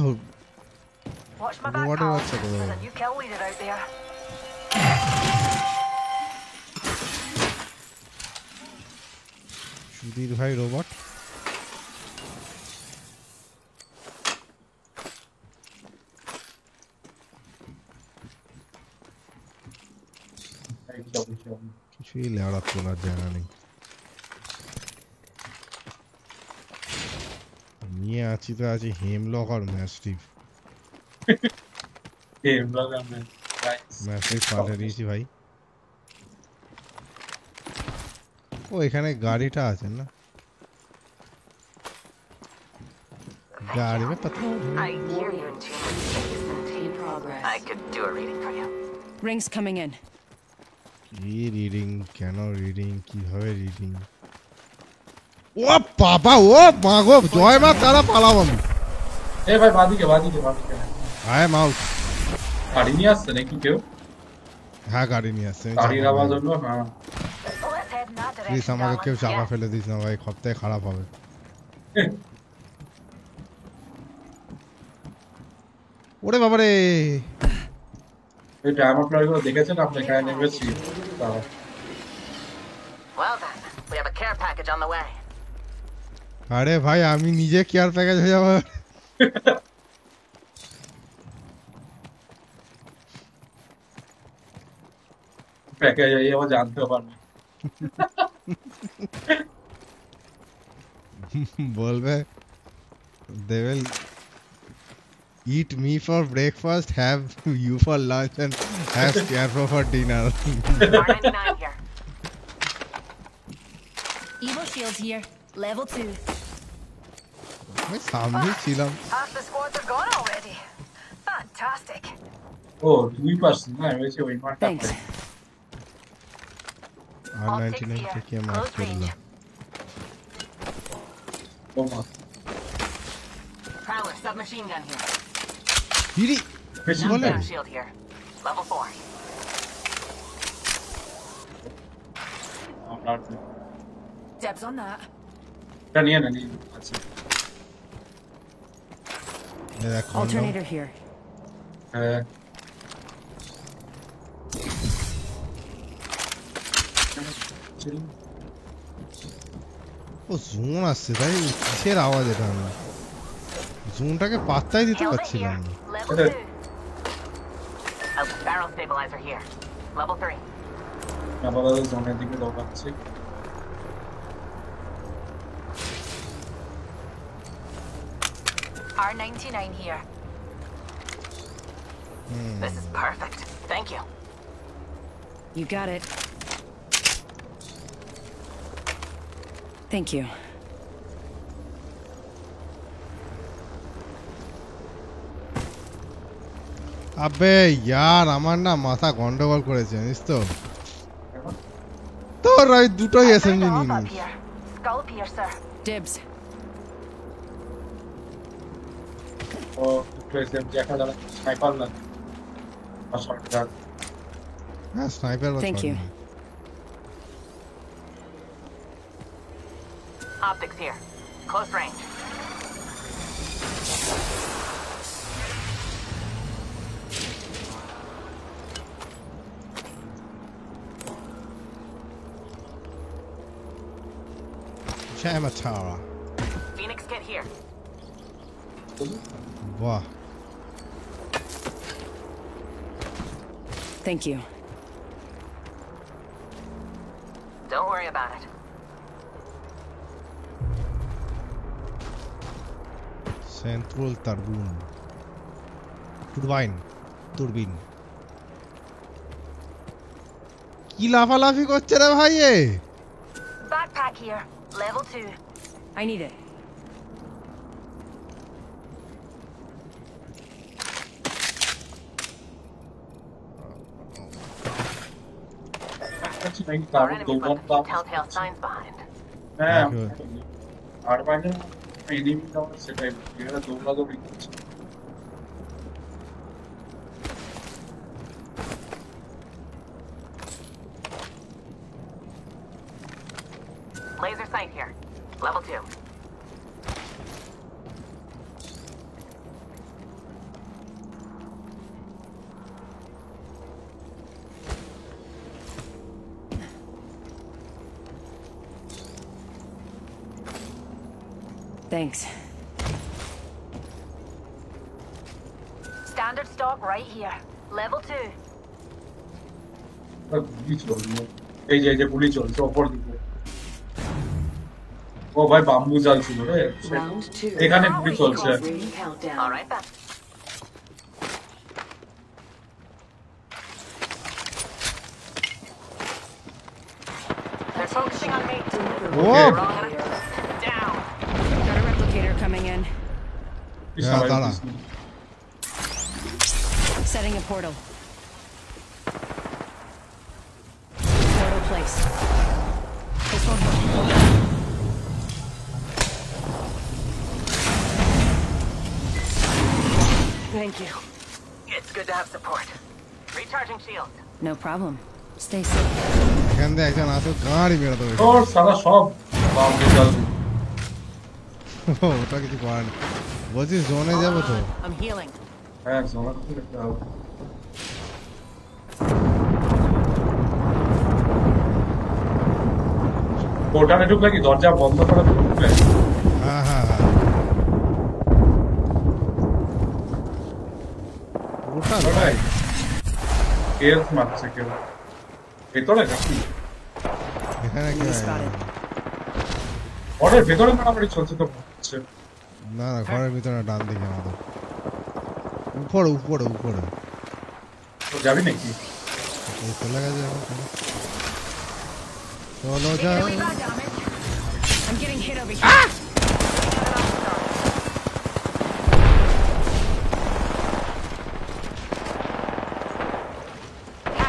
watch my back you kill leader out there Sudhir bhai robot. Kuchhi lada kola jana nahi. Ye aachi to aachi hemlock aur mastiff. Hemlock aur mastiff. Mastiff pale diyechi bhai. ও এখানে গাড়িটা আছে না গাড়ি মে পতা I hear you in progress I could do a reading for you rings coming in কি reading কেন reading কিভাবে রিডিং ও বাবা ও মাগো জয় মা তারা পালাও আমি এ ভাই বাদিকে আই এম আউট গাড়ি নিয়ে আসছে নাকি কেউ হ্যাঁ গাড়ি নিয়ে আসছে গাড়ির আওয়াজ হলো হ্যাঁ প্লিজ আমাকে কেউ চাপা ফেলে দিস না ভাই সপ্তাহে খারাপ হবে ওরে বাবা রে এই টাইম আপনারা এগুলো দেখেছেন আপনারা কানে নেমেছি আরে ভাই আমি নিজে কেয়ার প্যাকেজ হয়ে যাব প্যাকেজ এই ও জানতে পারবে Bolbe, they will eat me for breakfast, have you for lunch, and have Scarecrow for dinner. Here. Evil shield here, level 2. Half the squads are gone already. Fantastic. Oh, 2 persons. Thanks. I'm 99 take him out Prowler submachine gun here. Level 4. Start. Debs on that. Run. That's it. Yeah, alternator here. ও জুন আসছে ভাই কিসের আওয়াজ এটা আমার জুনটাকে পাত্তাই দিতে পারছিলাম না barrel stabilizer here level 3 আবার জুনের দিকে দৌড়াচ্ছে R99 here this is perfect thank you you got it Thank you. अबे यार আমার না মাথা গন্ডগোল করেছে জানিস তো তোর এই দুটোই এসএমজি নিন Skull Piercer Dibs ও ট্রেসেম দেখা না স্নাইপার না শটগান না স্নাইপার বল Thank you Optics here. Close range. Shamatara. Phoenix, get here. Wow. Thank you. Don't worry about it. Central Turbine. Turbine. Ki lafa lafi korche re bhai e. Backpack here, level 2. I need it. Telltale signs behind. Arbinder. Enemy down set time. You have to do big. Laser sight here. Level 2. Thanks. Standard stock right here. Level 2. Oh, by bamboo jal chilo re. Round 2. Ekhane guli cholche. All right. They're focusing on me. Whoa. Yeah, setting a portal. Portal place. This won't help. Thank you. It's good to have support. Recharging shields. No problem. Stay safe. Oh, Sara shop. Oh, talking to God. What's his zone? I'm healing. I have zone. Portal took like a dodger bomb. Alright. Here's my secure. It's all a copy. না না ঘরের ভিতরে ডান দিকে আমাদের উপরে উপরে উপরে তো যাবি নাকি এই তো লাগা যায় চলো যা I'm getting hit over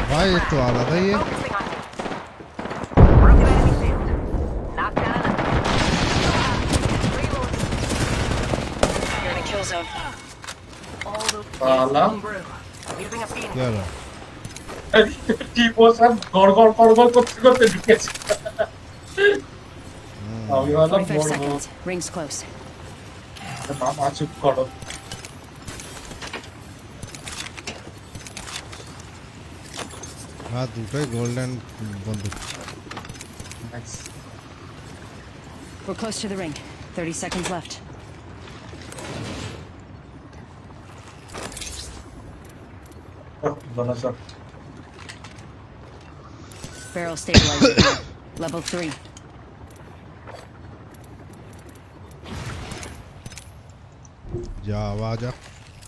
here ভাই তো আলাদাই T-Boss and Gorgor Corval. 45 seconds. Rings close. Golden. Nice. We're close to the ring. 30 seconds left. Barrel stabilizer. Level 3. Javaja.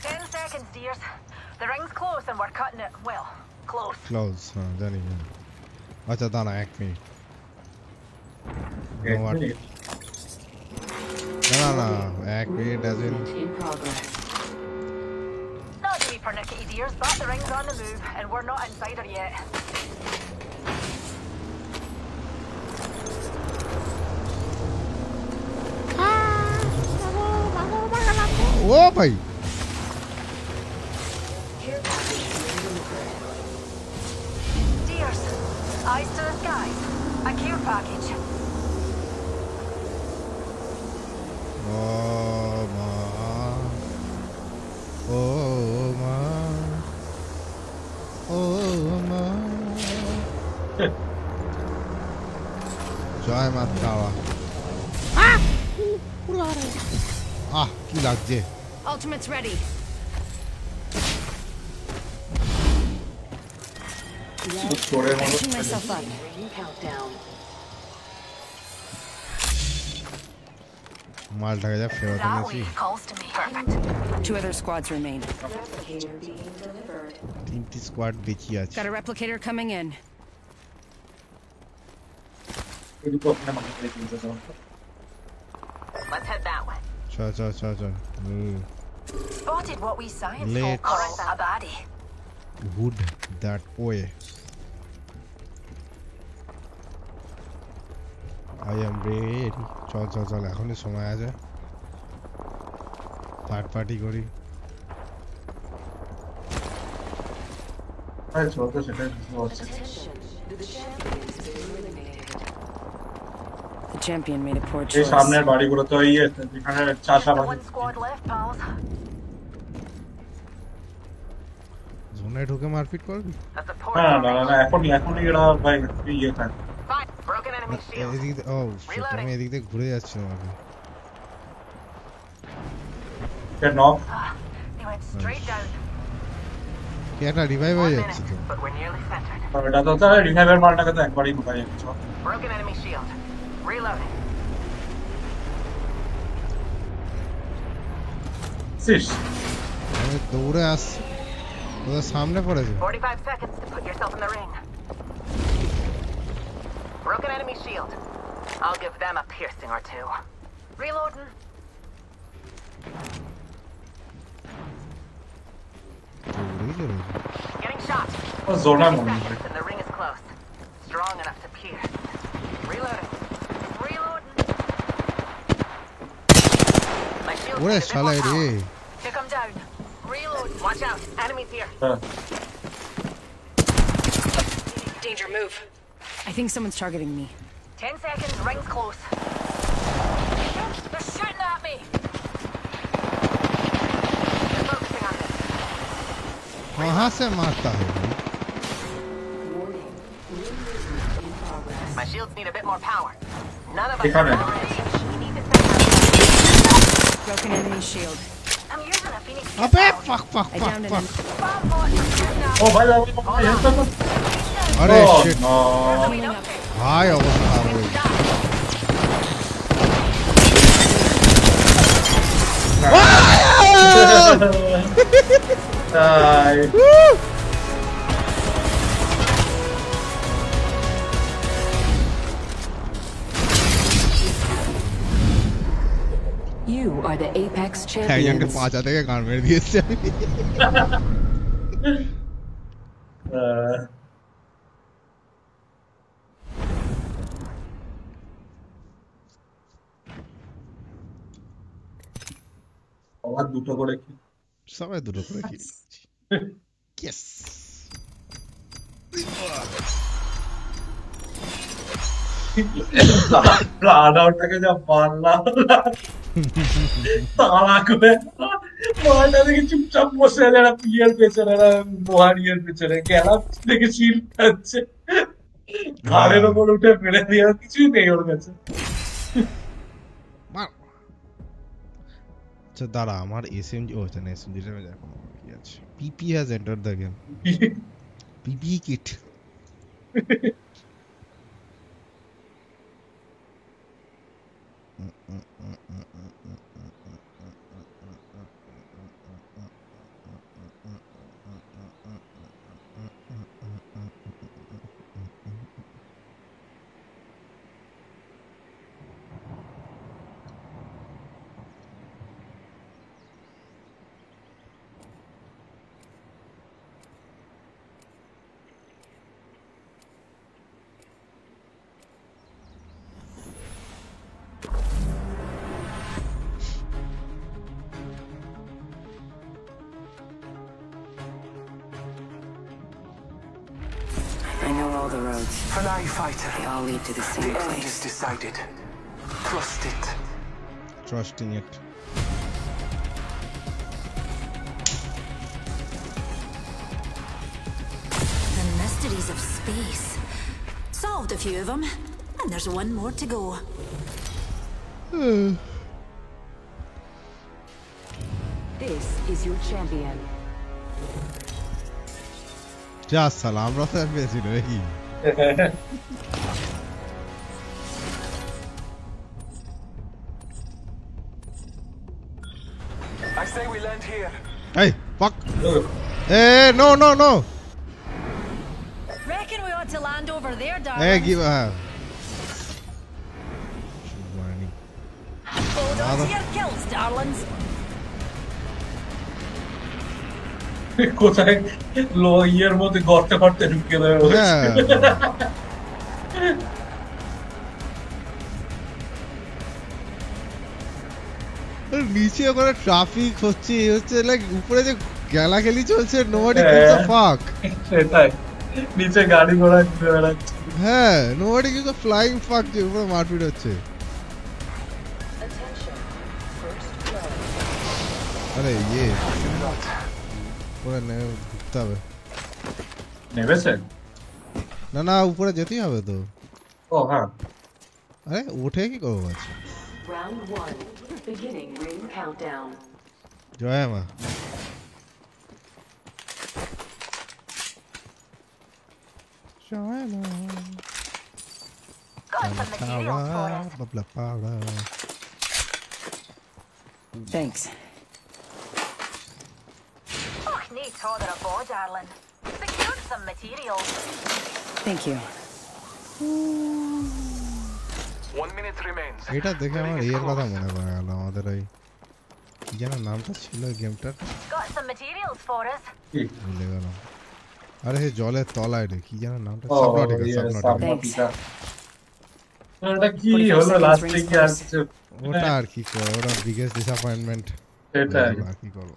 10 seconds, dears. The ring's close and we're cutting it. Well, close. Close. Then even. Acha dana acme. You know what? No. Acme doesn't. In progress. Not to be pernickety, dears, but the ring's on the move and we're not inside her yet. Oh boy! Dears, eyes to the sky. A care package. Oh ma. Joy matava. Ah, ki lagje. Ultimate's ready. Catching myself up. Countdown. That way calls to me. Perfect. 2 other squads remain. Replicator being delivered. Got a replicator coming in. Let's head that way. Cha. Spotted what we science call current abadi. Wood that way. I am ready. Cha. Ekhoni somoy ache. Third party gori. The champion made a poor choice. One squad left, pals. Fine. Broken enemy shield. Oh shit! I'm going to go down. They went straight down. But we're nearly centered. Broken enemy shield. Reloading. Sis. I'm 45 seconds to put yourself in the ring. Broken enemy shield. I'll give them a piercing or 2. Reloading. Getting shot. Seconds and the ring is close. Strong enough to pierce. Reloading. What a salad, eh? Check him down. Reload. Watch out. Enemies here. Danger move. I think someone's targeting me. 10 seconds. Ring's close. They're shooting at me. They're focusing on this. Kahan se maarta hai? My shields need a bit more power. None of us are ready. Broken enemy shield. I'm using a Phoenix. Fuck. Oh, by the way, shit. No. I almost have it. Die. Woo! You are the Apex champions. Yes. තාලාවටක ජම්පාලා තාලාකුව මාටදක චුප්චප් පොස්සලන Piyal පෙසරන මොහානියල් පෙසරන කැලප් දෙක සීල් තච්ච කාලෙම පොළුට පෙළදිය කිසි නේවල ගැස මා චදාලා আমার SMG ওখানে সুন্দর মজা করি আছে PP has entered the game PP kit They all lead to the same place. The end is decided. Trust it. Trusting it. The mysteries of space. Solved a few of them, and there's one more to go. This is your champion. Ja salam brother, where's your way? I say we land here. Hey, fuck. Hey, no. Reckon we ought to land over there, darling. Hey, give her. Hold on to your kills, darlings. কোথায় লয়ের মধ্যে গর্তে গর্তে ঢুকে দেয় নিচে ওখানে traffic হচ্ছে হচ্ছে লাইক উপরে যে গেলাগেলি চলছে নোবডি গিভস আ ফাক সেটাই নিচে গাড়ি ঘোড়া হ্যাঁ নোবডি গিভস আ ফ্লাইং ফাক যে উপরে মারপিট হচ্ছে আরে ইয়ে पूरा नहीं घुटता है। नहीं वैसे? ना ना ऊपर जाती है तो। ओ हाँ। अरे उठे की करो बात। Round one, beginning ring countdown. जो है माँ। जो है ना। बबला बबला बबला। Thanks. Need taller a bow, darling. Secured some materials. Thank you. 1 minute remains. Eta dekhe amar ear kotha mone porelo amader oi jana naam ta chilo game tar. Got some materials for us. Bhule gelam. Are he joler tolay re ki jana naam ta Subnautica. Eta ki holo last week ki asche. Ota ar ki koro biggest disappointment. Eta ar ki koro.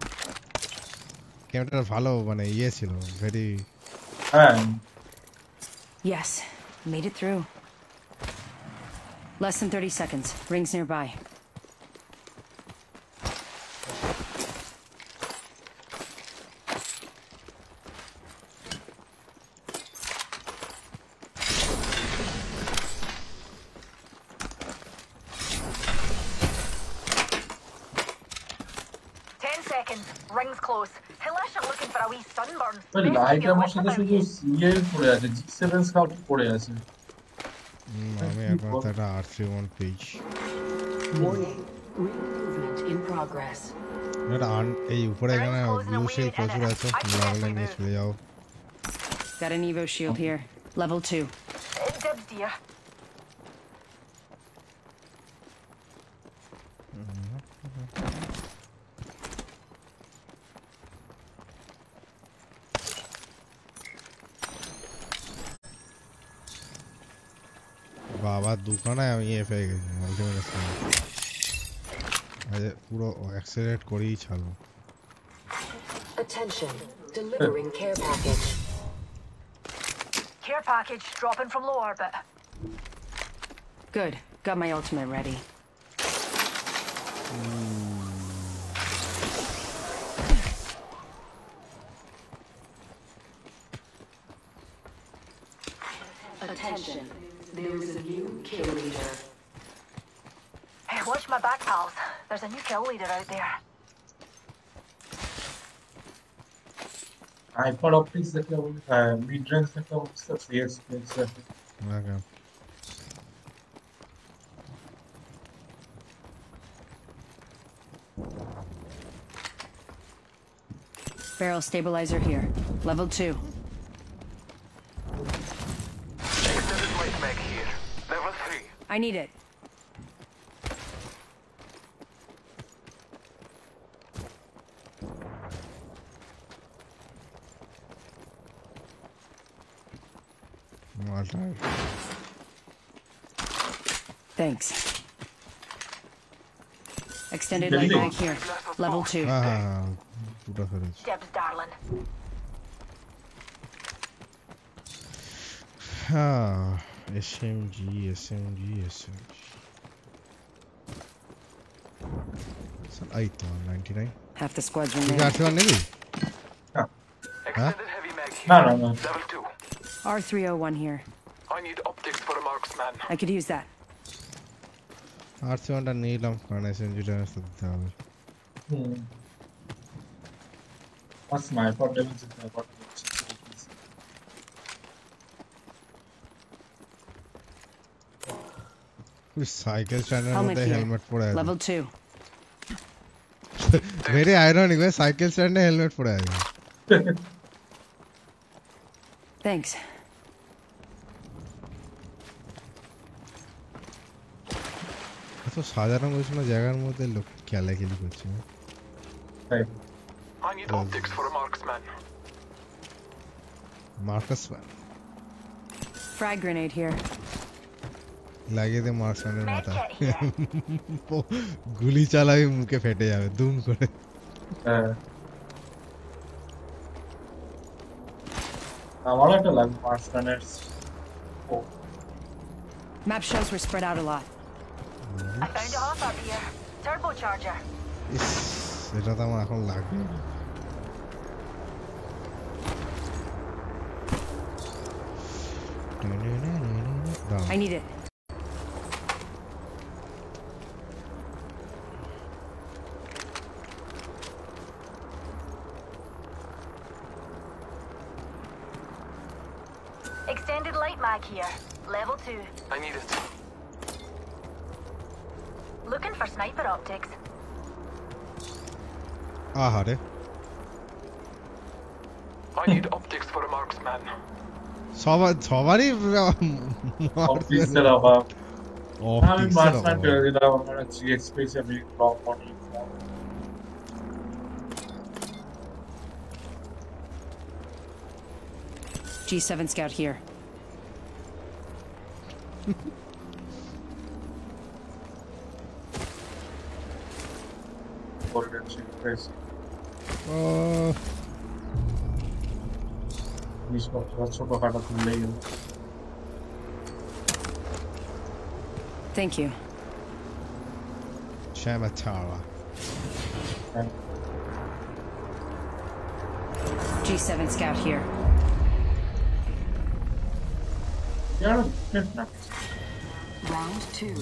Counter follow one yes you know very yes made it through less than 30 seconds rings nearby light আমার সাথে শুধু CA পড়ে আছে G7 scout পড়ে আছে আমি এখন তার R31 পেজ এটা আন এই উপরে এখানে ইউসেল প্রচুর আছে লাগলে নিয়ে চলে যাও got an evo shield here level 2 दुकान है ये फेक है अरे पूरा एक्सेलेरेट करी चलो attention delivering care package dropping from low orbit Good. Got my ultimate ready. Attention. There is a new kill leader. Hey, watch my back, pals. There's a new kill leader out there. I follow please the kill. We drink the kill. Yes. Okay. Barrel stabilizer here. Level 2. Extended light mag here. Level 3. I need it. Thanks. Extended light mag here. Level 2. Debs, darling. Ah, SMG. It's an 8 on 99. Half the squad's remaining. You got one, maybe? No. Extended heavy mag here. No. Level 2. R301 here. I need optics for a marksman. I could use that. R301 need them. SMG. What's my problem? Cycle standard with the helmet for level 2. Very ironic, where cycle standard helmet for it. Thanks. So, Sadaran was in a Jagan with the look Kalaki. Right. I need optics for a marksman. Marcusman. Frag grenade here. Lagge the marksman mata. Guli chala bhi muke fete jabe. Doom kore. Amara to lag marksmaners. Map shows were spread out a lot. I found a hop up here. Turbocharger. It's not a whole lot. I need it. Extended light mag here. Level 2. I need it. Looking for sniper optics. I need optics for a marksman. Sorry, G7 scout here. He's got lots of hard to lay in. Thank you. Shamatara. G7 scout here. Yeah, Round 2.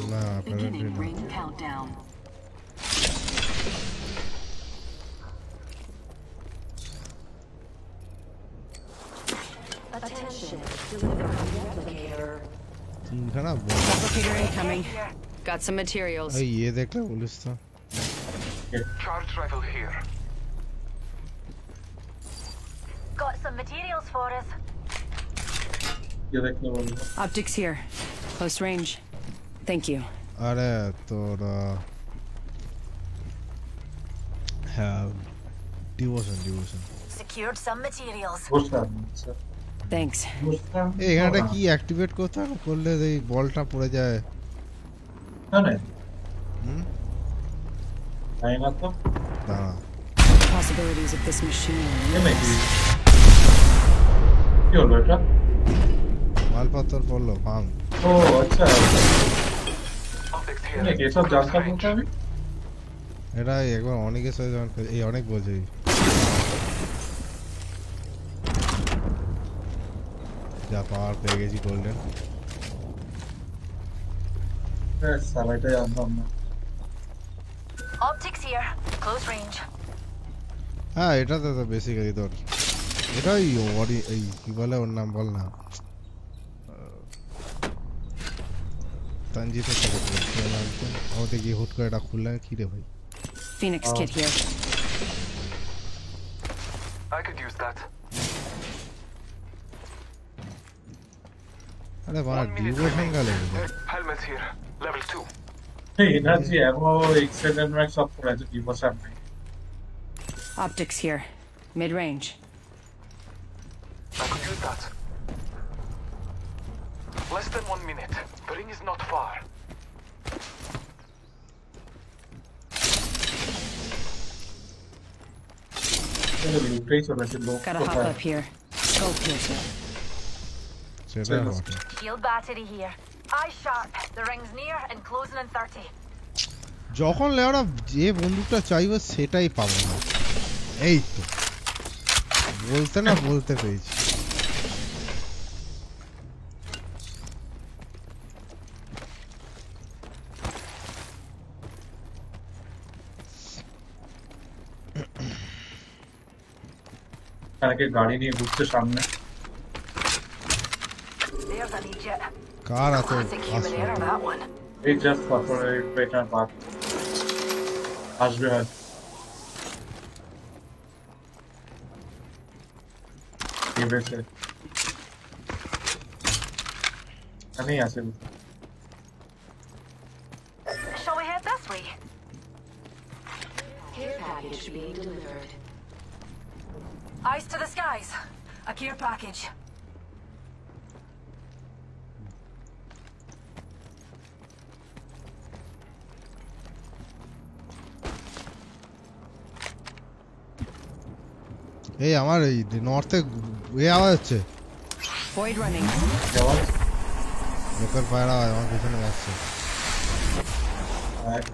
Beginning ring countdown. Attention, deliver replicator. Replicator incoming. Got some materials. Hey, look at this. Charge rifle here. Got some materials for us. Optics here. Close range. Thank you. Are toda. Have devotion. Secured some materials. What's that? Thanks. Hey, how do you activate it? The ball is going to go. No. I not know. No. Possibilities of this machine. What is it? What is it? What is it? Optics here, close range. Ah, it is basically door. It is your body. Tanji se aur dekhi hood ka da khula hai ki re bhai Phoenix kit here I could use that are bhai duration ga le helmet here level 2 hey energy ammo excellent max up for the boss optics here mid range I could use that less than 1 minute the ring is not far gotta hop up here go piercer shield battery here eye sharp the ring's near and closing in 30 jokhon leora je bondukta chaibo setai pabo na ei to bolte na bolte peyechi के गाड़ी नहीं book के सामने car आता है एक just for एक better park आज भी है ये वैसे नहीं ऐसे Shall we head this way? Care package being delivered. Eyes to the skies. A care package. Hey, amar the north e awaaz hocche. Void running. Jawab. Local fire amar pichone আসছে। Right.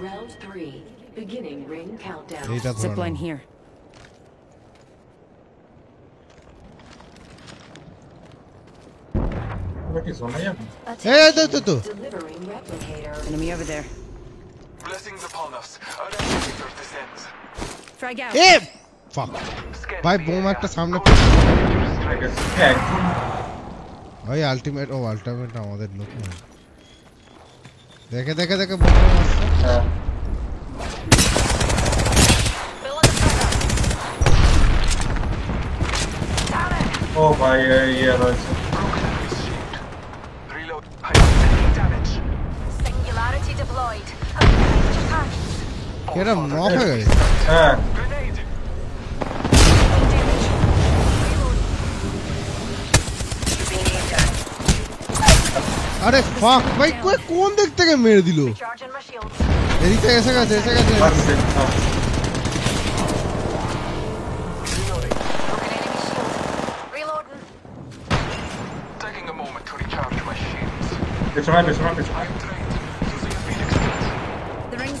Round 3 beginning ring countdown. Zipline here. What is on here? Hey, to. Delivering replicator. Enemy over there. Blessings upon us. Our replicator descends. Frag out. Hey, fuck. Bhai boom ekta samne. Bhai ultimate oh ultimate amader look. Dekhe dekhe boom. Oh my yeah, that's broken. Reload. Damage. Singularity deployed. Get him off it. Grenade. अरे fuck भाई कोई कौन देखते के मेरे दिलो मेरी तो ऐसे कैसे reloading taking a moment to recharge my shields it's right the rings